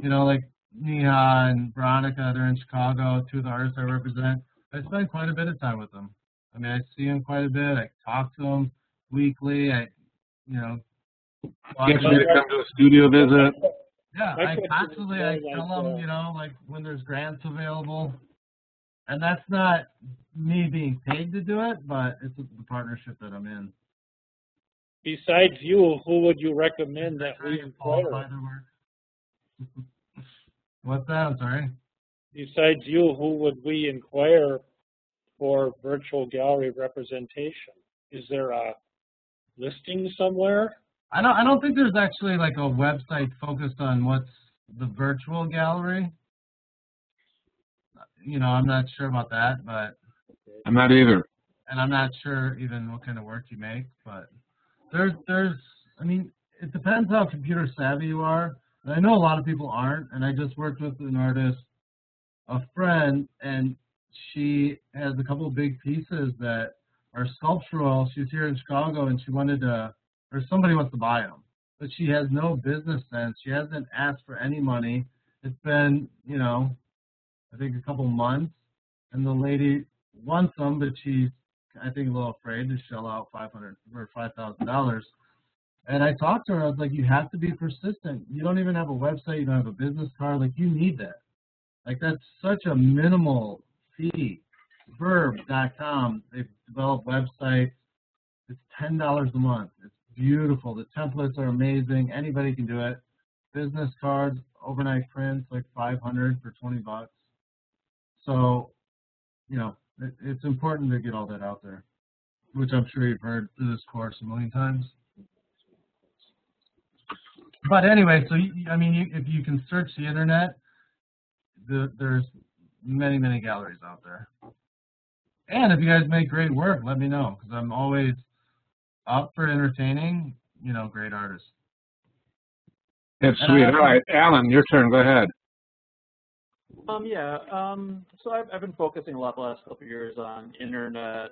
you know, like Neha and Veronica, they're in Chicago, two of the artists I represent. I spend quite a bit of time with them. I mean, I see them quite a bit. I talk to them weekly. You know. You get me to come to a studio visit. Yeah, I constantly, I tell them, you know, like when there's grants available. And that's not me being paid to do it, but it's the partnership that I'm in. Besides you, who would you recommend that we employ? What's that? I'm sorry. Besides you, who would we inquire for virtual gallery representation? Is there a listing somewhere? I don't think there's actually like a website focused on what's the virtual gallery. You know, I'm not sure about that, but I'm not either. And I'm not sure even what kind of work you make, but. There's, I mean, it depends how computer savvy you are. And I know a lot of people aren't, and I just worked with an artist, a friend, and she has a couple of big pieces that are sculptural. She's here in Chicago, and she wanted to, or somebody wants to buy them. But she has no business sense. She hasn't asked for any money. It's been, you know, I think a couple months, and the lady wants them, but she's, I think, a little afraid to shell out $500 or $5,000. And I talked to her. I was like, you have to be persistent. You don't even have a website. You don't have a business card. Like, you need that. Like, that's such a minimal fee. Verb.com, they've developed websites. It's $10 a month. It's beautiful. The templates are amazing. Anybody can do it. Business cards, overnight prints, like 500 for 20 bucks. So, you know, it's important to get all that out there, which I'm sure you've heard through this course a million times. But anyway, so I mean, if you can search the internet, there's many, many galleries out there. And if you guys make great work, let me know, because I'm always up for entertaining, you know, great artists. That's sweet. All right, Alan, your turn. Go ahead. So I've been focusing a lot the last couple of years on internet,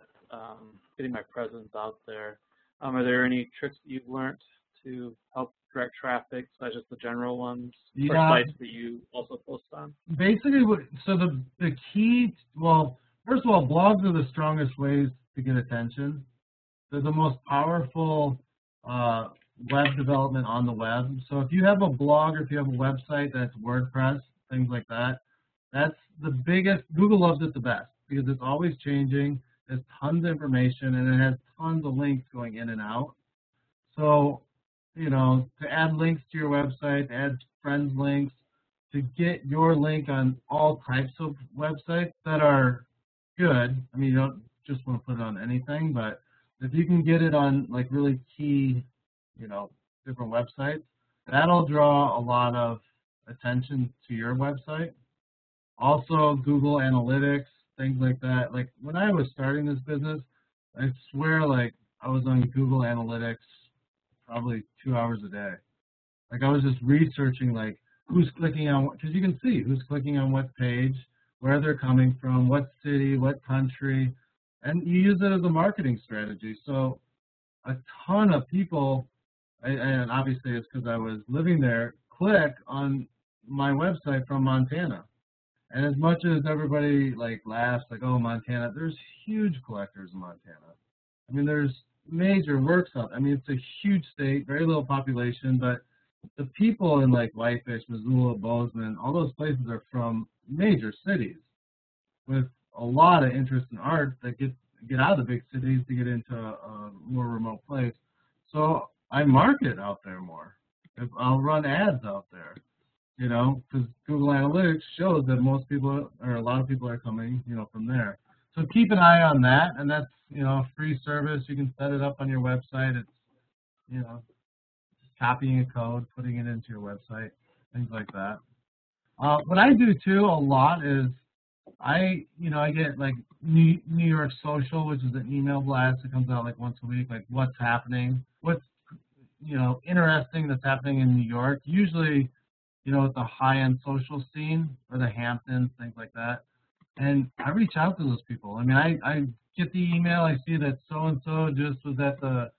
getting my presence out there. Are there any tricks that you've learned to help direct traffic, such as the general ones, or sites that you also post on? Basically, so the key, well, first of all, blogs are the strongest ways to get attention. They're the most powerful web development on the web. So if you have a blog or if you have a website that's WordPress, things like that, that's the biggest. Google loves it the best because it's always changing. There's tons of information, and it has tons of links going in and out. So, you know, to add links to your website, to add friends links, to get your link on all types of websites that are good. I mean, you don't just want to put it on anything, but if you can get it on like really key, you know, different websites, that'll draw a lot of attention to your website. Also, Google Analytics, things like that. Like when I was starting this business, I swear, like I was on Google Analytics probably 2 hours a day. Like I was just researching like who's clicking on what, because you can see who's clicking on what page, where they're coming from, what city, what country, and you use it as a marketing strategy. So a ton of people, and obviously it's because I was living there, click on my website from Montana. And as much as everybody like laughs, like, oh, Montana, there's huge collectors in Montana. I mean, there's major works up. I mean, it's a huge state, very little population, but the people in like Whitefish, Missoula, Bozeman, all those places are from major cities with a lot of interest in art that get out of the big cities to get into a more remote place. So I market out there more. I'll run ads out there, you know, because Google Analytics shows that most people, or a lot of people, are coming, you know, from there. So keep an eye on that, and that's, you know, free service. You can set it up on your website. It's, you know, just copying a code, putting it into your website, things like that. What I do too a lot is I get like New York Social, which is an email blast that comes out like once a week, like what's happening, what's, you know, interesting that's happening in New York. Usually, you know, at the high-end social scene or the Hamptons, things like that. And I reach out to those people. I mean, I get the email, I see that so-and-so just was at the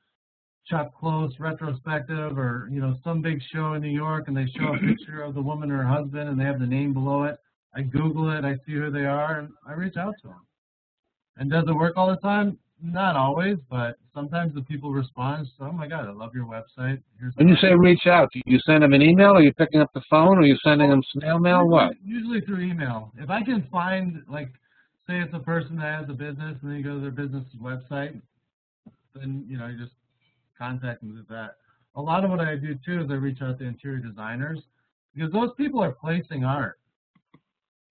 Chuck Close retrospective or, you know, some big show in New York, and they show a picture of the woman or her husband and they have the name below it. I Google it, I see who they are, and I reach out to them. And does it work all the time? Not always, but sometimes the people respond, so, oh my God, I love your website. Here's when you say reach out, do you send them an email? Are you picking up the phone? Or are you sending them snail mail? What? Usually through email. If I can find, like, say it's a person that has a business and then you go to their business website, then, you know, you just contact them with that. A lot of what I do too is I reach out to interior designers because those people are placing art.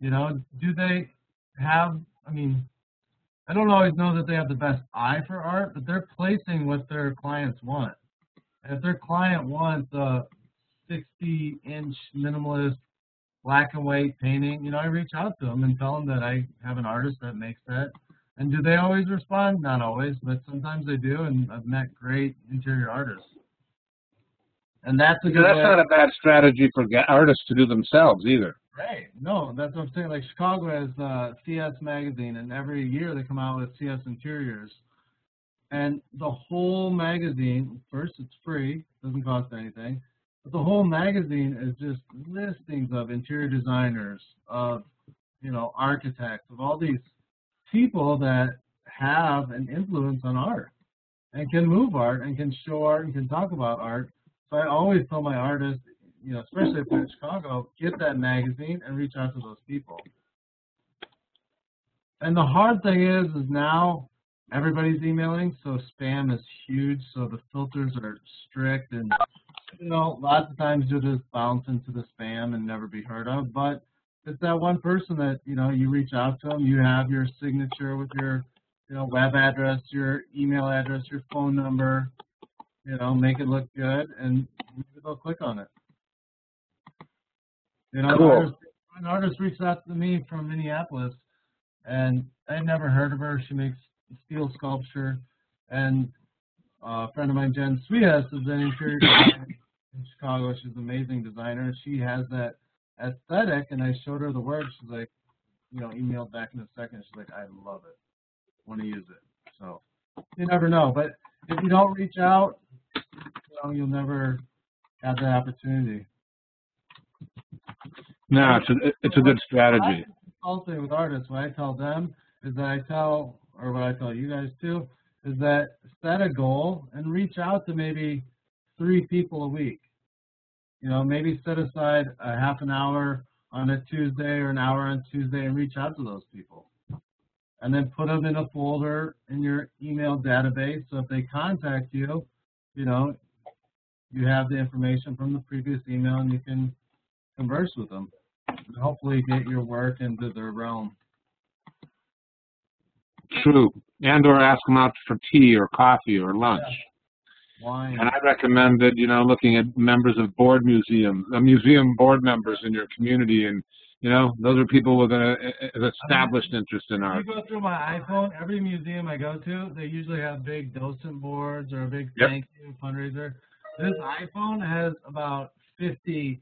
You know, do they have, I mean, I don't always know that they have the best eye for art, but they're placing what their clients want. And if their client wants a 60-inch minimalist black and white painting, you know, I reach out to them and tell them that I have an artist that makes that. And do they always respond? Not always, but sometimes they do, and I've met great interior artists. And that's a good way. That's not a bad strategy for artists to do themselves either. Right. No, that's what I'm saying. Like Chicago has CS magazine, and every year they come out with CS interiors. And the whole magazine, first it's free, doesn't cost anything, but the whole magazine is just listings of interior designers, of, you know, architects, of all these people that have an influence on art and can move art and can show art and can talk about art. So I always tell my artists, you know, especially if you're in Chicago, get that magazine and reach out to those people. And the hard thing is now everybody's emailing, so spam is huge, so the filters are strict, and, you know, lots of times you'll just bounce into the spam and never be heard of, but it's that one person that, you know, you reach out to them, you have your signature with your, you know, web address, your email address, your phone number, you know, make it look good, and they'll click on it. You know, cool. An artist reached out to me from Minneapolis, and I had never heard of her. She makes steel sculpture, and a friend of mine, Jen Swias, is an interior designer in Chicago. She's an amazing designer. She has that aesthetic, and I showed her the work. She's like, you know, emailed back in a second. She's like, I love it. I want to use it. So you never know. But if you don't reach out, you know, you'll never have that opportunity. No, it's a good strategy. Consulting with artists, what I tell them is that what I tell you guys too, is that set a goal and reach out to maybe 3 people a week. You know, maybe set aside a half an hour on a Tuesday or an hour on Tuesday and reach out to those people. And then put them in a folder in your email database, so if they contact you, you know, you have the information from the previous email and you can converse with them and hopefully get your work into their realm. True. And or ask them out for tea or coffee or lunch. Yeah. Wine. And I recommend that, you know, looking at members of board museums, museum board members in your community, and, you know, those are people with an established interest in art. If you go through my iPhone, every museum I go to, they usually have big docent boards or a big thank you fundraiser. This iPhone has about 50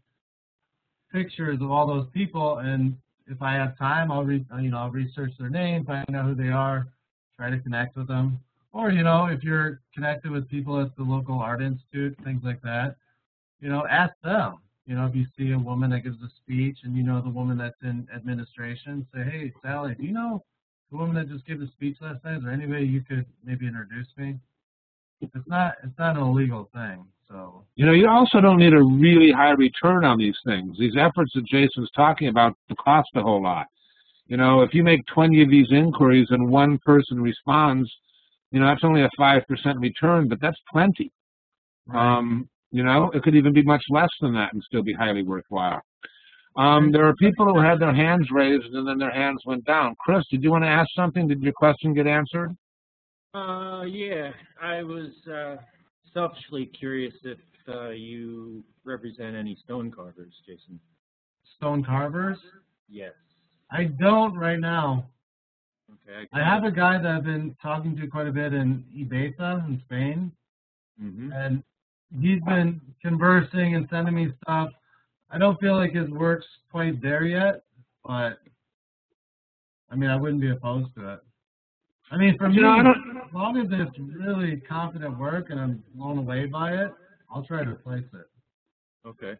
pictures of all those people, and if I have time, I'll research their name, find out who they are, try to connect with them. Or, you know, if you're connected with people at the local art institute, things like that, you know, ask them. You know, if you see a woman that gives a speech and you know the woman that's in administration, say, hey, Sally, do you know the woman that just gave the speech last night? Is there any way you could maybe introduce me? It's not an illegal thing. So, you know, you also don't need a really high return on these things. These efforts that Jason's talking about cost a whole lot. You know, if you make 20 of these inquiries and one person responds, you know, that's only a 5% return, but that's plenty. Right. You know, it could even be much less than that and still be highly worthwhile. There are people who had their hands raised and then their hands went down. Chris, did you want to ask something? Did your question get answered? Yeah, I was selfishly curious if you represent any stone carvers, Jayson. Stone carvers? Yes. I don't right now. Okay. I have a guy that I've been talking to quite a bit in Ibiza in Spain, and he's been conversing and sending me stuff. I don't feel like his work's quite there yet, but I mean, I wouldn't be opposed to it. I mean, for me, as long as it's really confident work and I'm blown away by it, I'll try to replace it. Okay,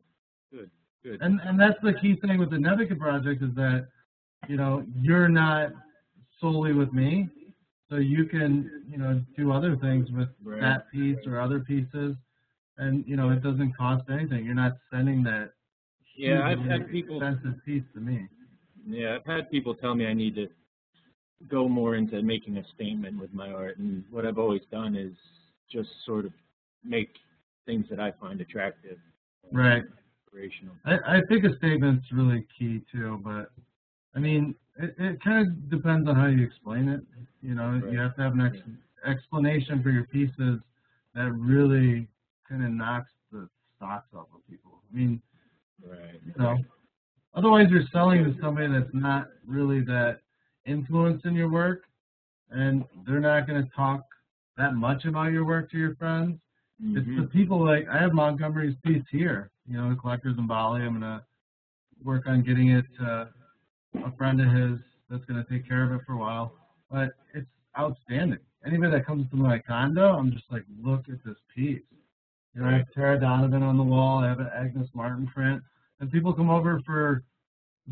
good, good. And that's the key thing with the Nevica Project is that, you know, you're not solely with me, so you can, you know, do other things with that piece or other pieces. And, you know, it doesn't cost anything. You're not sending that expensive piece to me. Yeah, I've had people tell me I need to go more into making a statement with my art. And what I've always done is just sort of make things that I find attractive. Right. Inspirational. I think a statement's really key, too. But, I mean, it kind of depends on how you explain it. You know, you have to have an explanation for your pieces that really kind of knocks the socks off of people. I mean, you know, otherwise you're selling to somebody that's not really that influenced in your work, and they're not going to talk that much about your work to your friends. It's the people, like, I have Montgomery's piece here, you know, the collectors in Bali. I'm going to work on getting it to a friend of his that's going to take care of it for a while, but it's outstanding. Anybody that comes to my condo, I'm just like, look at this piece. You know, I have Tara Donovan on the wall. I have an Agnes Martin print. And people come over for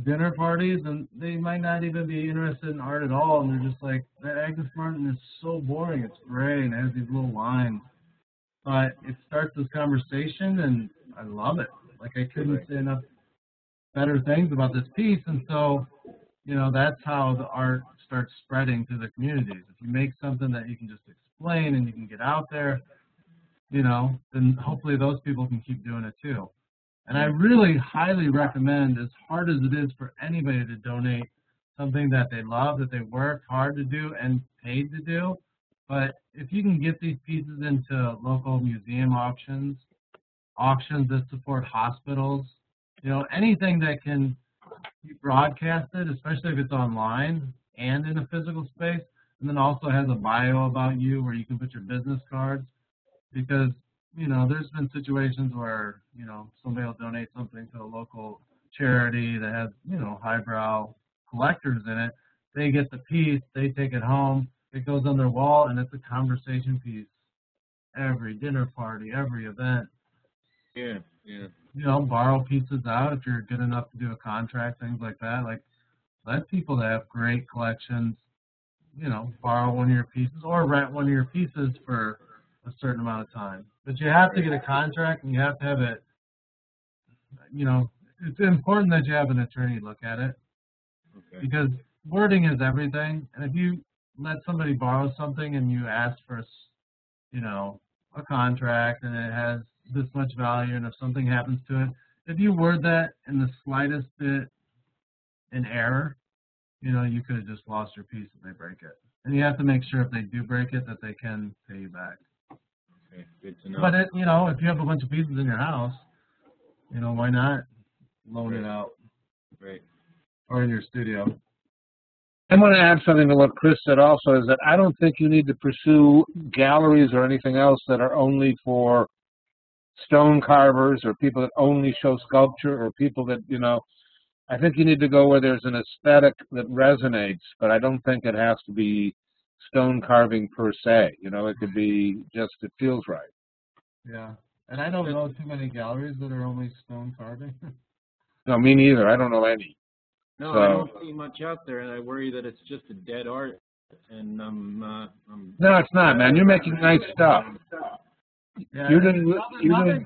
dinner parties, and they might not even be interested in art at all. And they're just like, that Agnes Martin is so boring. It's gray and has these little lines. But it starts this conversation, and I love it. Like, I couldn't say enough better things about this piece. And so, you know, that's how the art starts spreading to the communities. If you make something that you can just explain and you can get out there, you know, then hopefully those people can keep doing it too. And I really highly recommend, as hard as it is for anybody to donate something that they love, that they worked hard to do and paid to do, but if you can get these pieces into local museum auctions, auctions that support hospitals, you know, anything that can be broadcasted, especially if it's online and in a physical space, and then also has a bio about you where you can put your business cards. Because, you know, there's been situations where, you know, somebody will donate something to a local charity that has, you know, highbrow collectors in it. They get the piece, they take it home, it goes on their wall, and it's a conversation piece. Every dinner party, every event. Yeah, yeah. You know, borrow pieces out if you're good enough to do a contract, things like that. Like, let people that have great collections, you know, borrow one of your pieces or rent one of your pieces for a certain amount of time. But you have to get a contract, and you have to have it, you know, it's important that you have an attorney look at it. Okay. Because wording is everything, and if you let somebody borrow something and you ask for, you know, a contract and it has this much value, and if something happens to it, if you word that in the slightest bit in error, you know, you could have just lost your piece if they break it. And you have to make sure if they do break it that they can pay you back. Okay, good to know. But, you know, if you have a bunch of pieces in your house, you know, why not loan it out? Right. Or in your studio. I want to add something to what Chris said also, is that I don't think you need to pursue galleries or anything else that are only for stone carvers or people that only show sculpture or people that, you know, I think you need to go where there's an aesthetic that resonates, but I don't think it has to be stone carving per se. You know, it could be just it feels right. Yeah. And I don't know too many galleries that are only stone carving. No, me neither. I don't know any. No, so I don't see much out there, and I worry that it's just a dead art. And no, it's not, man. You're making nice stuff. Yeah, you're doing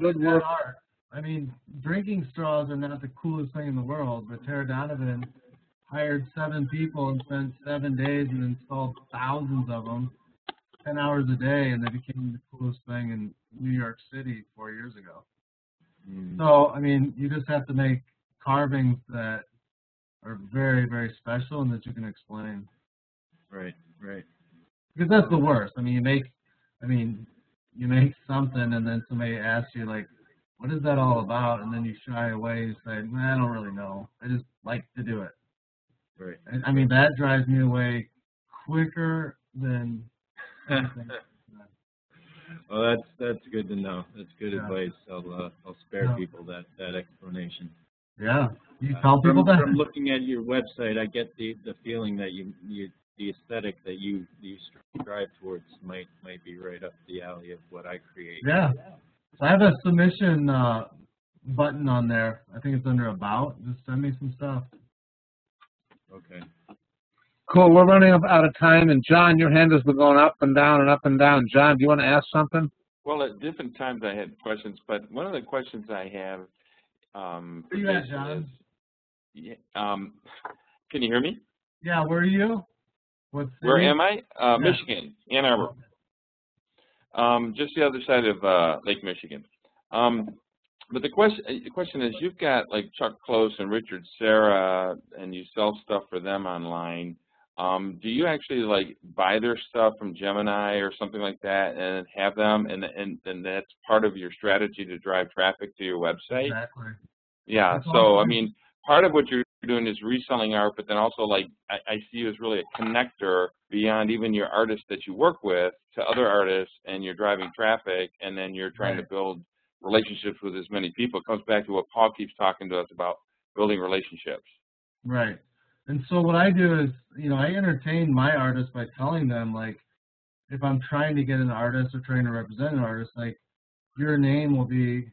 good work. Art. I mean, drinking straws are not the coolest thing in the world, but Tara Donovan hired 7 people and spent 7 days and installed thousands of them, 10 hours a day, and they became the coolest thing in New York City 4 years ago. Mm. So, I mean, you just have to make carvings that are very, very special and that you can explain. Right, right. Because that's the worst. I mean, you make something, and then somebody asks you, like, what is that all about? And then you shy away and say, nah, I don't really know. I just like to do it. Right. And, I mean, that drives me away quicker than anything. Well, that's good to know. That's good advice. I'll spare people that explanation. Yeah. You tell people that. From looking at your website, I get the feeling that the aesthetic that you strive towards might be right up the alley of what I create. Yeah. So I have a submission button on there. I think it's under About. Just send me some stuff. Okay. Cool. We're running up out of time. And, John, your hand has been going up and down and up and down. John, do you want to ask something? Well, at different times I had questions, but one of the questions I have for you, John? Is, can you hear me? Yeah. Where are you? Where am I? Michigan, Ann Arbor. Just the other side of Lake Michigan. But the question is, you've got like Chuck Close and Richard Serra, and you sell stuff for them online. Do you actually like buy their stuff from Gemini or something like that, and have them, and that's part of your strategy to drive traffic to your website? Exactly. Yeah. That's so I mean, part of what you're doing is reselling art, but then also like I see you as really a connector beyond even your artists that you work with to other artists, and you're driving traffic, and then you're trying to build relationships with as many people. It comes back to what Paul keeps talking to us about, building relationships. Right. And so what I do is, you know, I entertain my artists by telling them, like, if I'm trying to get an artist or trying to represent an artist, like, your name will be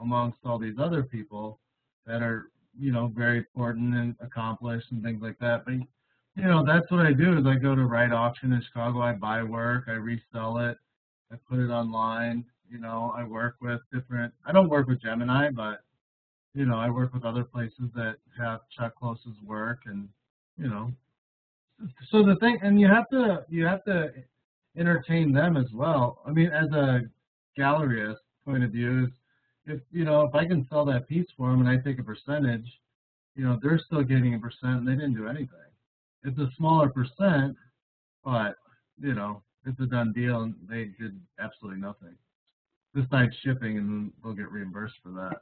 amongst all these other people that are, you know, very important and accomplished and things like that. But, you know, that's what I do is I go to Right Auction in Chicago. I buy work. I resell it. I put it online. You know, I work with different – I don't work with Gemini, but, you know, I work with other places that have Chuck Close's work and, you know. So the thing – and you have to entertain them as well. I mean, as a galleryist point of view is, if I can sell that piece for them and I take a percentage, you know, they're still getting a percent and they didn't do anything. It's a smaller percent, but, you know, it's a done deal and they did absolutely nothing. Besides shipping, and they'll get reimbursed for that.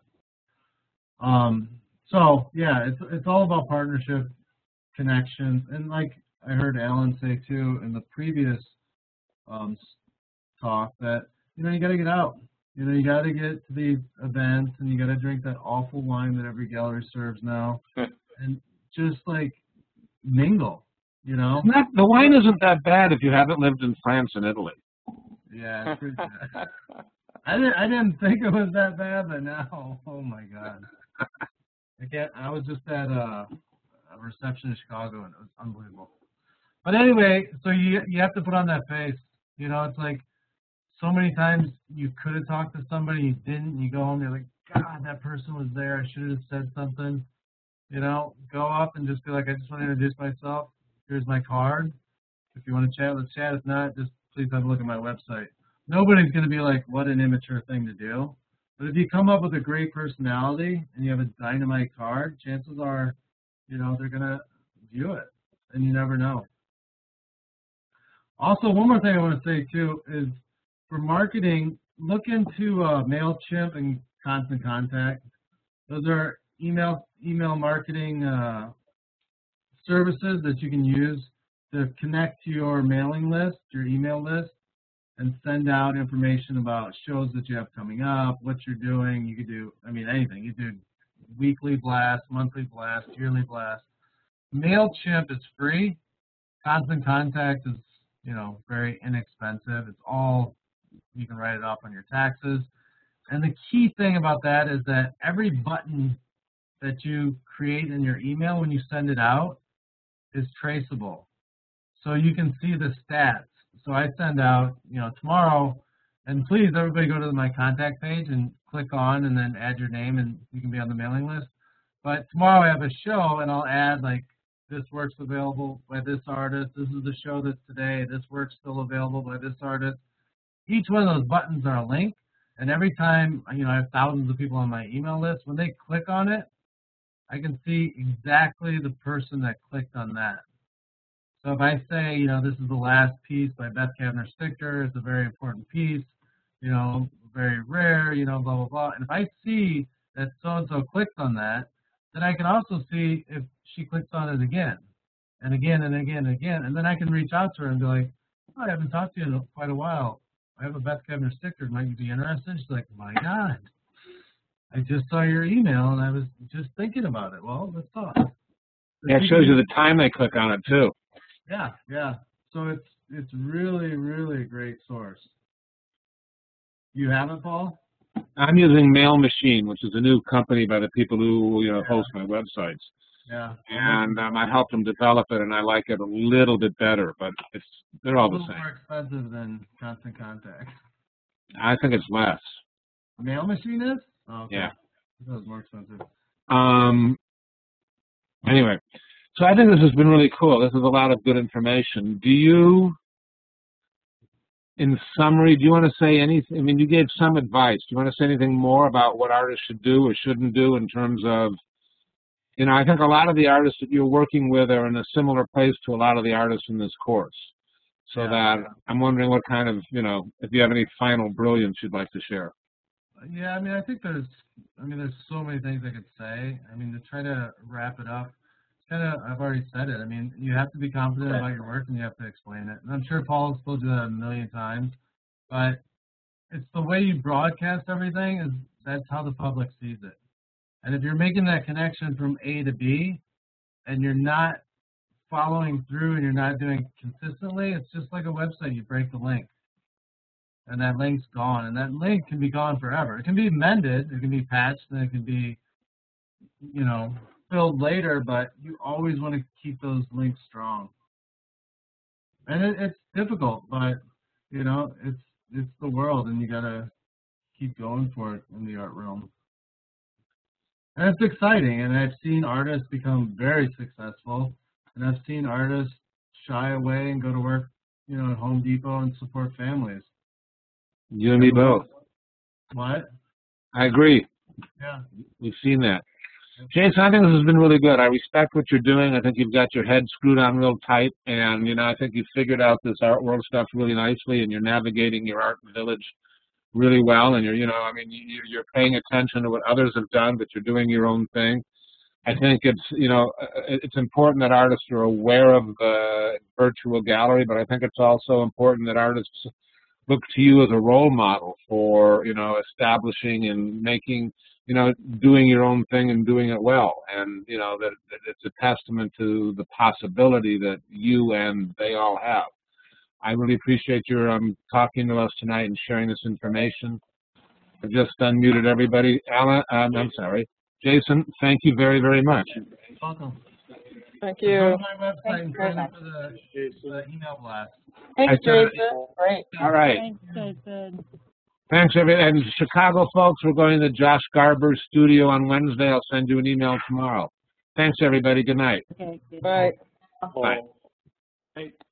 So, yeah, it's all about partnership, connections, and like I heard Alan say, too, in the previous talk that, you know, you got to get out. You know, you got to get to these events, and you got to drink that awful wine that every gallery serves now, and just like mingle. You know, the wine isn't that bad if you haven't lived in France and Italy. Yeah, it's pretty bad. I didn't think it was that bad, but now, oh my God! I was just at a reception in Chicago, and it was unbelievable. But anyway, so you have to put on that face. You know, it's like. So many times you could have talked to somebody, you didn't, you go home, you're like, God, that person was there, I should have said something. You know, go up and just be like, I just want to introduce myself. Here's my card. If you want to chat, let's chat. If not, just please have a look at my website. Nobody's going to be like, what an immature thing to do. But if you come up with a great personality and you have a dynamite card, chances are, you know, they're going to view it. And you never know. Also, one more thing I want to say, too, is, for marketing, look into MailChimp and Constant Contact. Those are email marketing services that you can use to connect to your mailing list, your email list, and send out information about shows that you have coming up, what you're doing. You could do, I mean, anything. You do weekly blast, monthly blast, yearly blast. MailChimp is free. Constant Contact is, you know, very inexpensive. It's all, you can write it off on your taxes. And the key thing about that is that every button that you create in your email when you send it out is traceable. So you can see the stats. So I send out, you know, tomorrow, and please everybody go to my contact page and click on and then add your name and you can be on the mailing list. But tomorrow I have a show and I'll add like, this work's available by this artist, this is the show that's today, this work's still available by this artist. Each one of those buttons are a link, and every time, you know, I have thousands of people on my email list, when they click on it, I can see exactly the person that clicked on that. So if I say, you know, this is the last piece by Beth Kavner Sticker, it's a very important piece, you know, very rare, you know, blah, blah, blah. And if I see that so-and-so clicked on that, then I can also see if she clicks on it again, and again, and again, and again. And then I can reach out to her and be like, oh, I haven't talked to you in quite a while. I have a Beth Kavner Sticker. Might you be interested? She's like, my God, I just saw your email, and I was just thinking about it. Well, let's talk. That shows you the time they click on it, too. Yeah, yeah. So it's really, really a great source. You have it, Paul? I'm using Mail Machine, which is a new company by the people who, you know, host my websites. Yeah. And I helped them develop it, and I like it a little bit better, but it's they're all the same. It's more expensive than Constant Contact. I think it's less. Mail Machine is? Oh, okay. Yeah. It was more expensive. Anyway, so I think this has been really cool. This is a lot of good information. Do you... In summary, do you want to say anything? I mean, you gave some advice. Do you want to say anything more about what artists should do or shouldn't do in terms of, you know, I think a lot of the artists that you're working with are in a similar place to a lot of the artists in this course. So yeah, that I'm wondering what kind of, you know, if you have any final brilliance you'd like to share. Yeah, I mean, I think there's so many things I could say. I mean, to try to wrap it up, I've already said it. I mean, you have to be confident about your work and you have to explain it. And I'm sure Paul's told you that a million times, but it's the way you broadcast everything, is that's how the public sees it. And if you're making that connection from A to B and you're not following through and you're not doing it consistently, it's just like a website. You break the link and that link's gone, and that link can be gone forever. It can be mended, it can be patched, and it can be, you know, filled later, but you always want to keep those links strong. And it's difficult, but you know, it's the world, and you gotta keep going for it in the art realm. And it's exciting, and I've seen artists become very successful, and I've seen artists shy away and go to work, you know, at Home Depot and support families. You and me both. What? I agree. Yeah. We've seen that. Jayson, I think this has been really good. I respect what you're doing. I think you've got your head screwed on real tight, and you know, I think you've figured out this art world stuff really nicely, and you're navigating your art village really well, and you're, you know, I mean, you're paying attention to what others have done, but you're doing your own thing. I think it's, you know, it's important that artists are aware of the virtual gallery, but I think it's also important that artists look to you as a role model for, you know, establishing and making, you know, doing your own thing and doing it well. And, you know, that it's a testament to the possibility that you and they all have. I really appreciate your talking to us tonight and sharing this information. I've just unmuted everybody. Alan, I'm sorry. Jayson, thank you very, very much. Welcome. Thank you. Go to my website and sign up for the email blast. Thanks, Jayson. Great. All right. Thanks, Jayson. Thanks, everyone. And Chicago folks, we're going to Josh Garber's studio on Wednesday. I'll send you an email tomorrow. Thanks, everybody. Good night. Okay, good. Bye. Bye. Bye.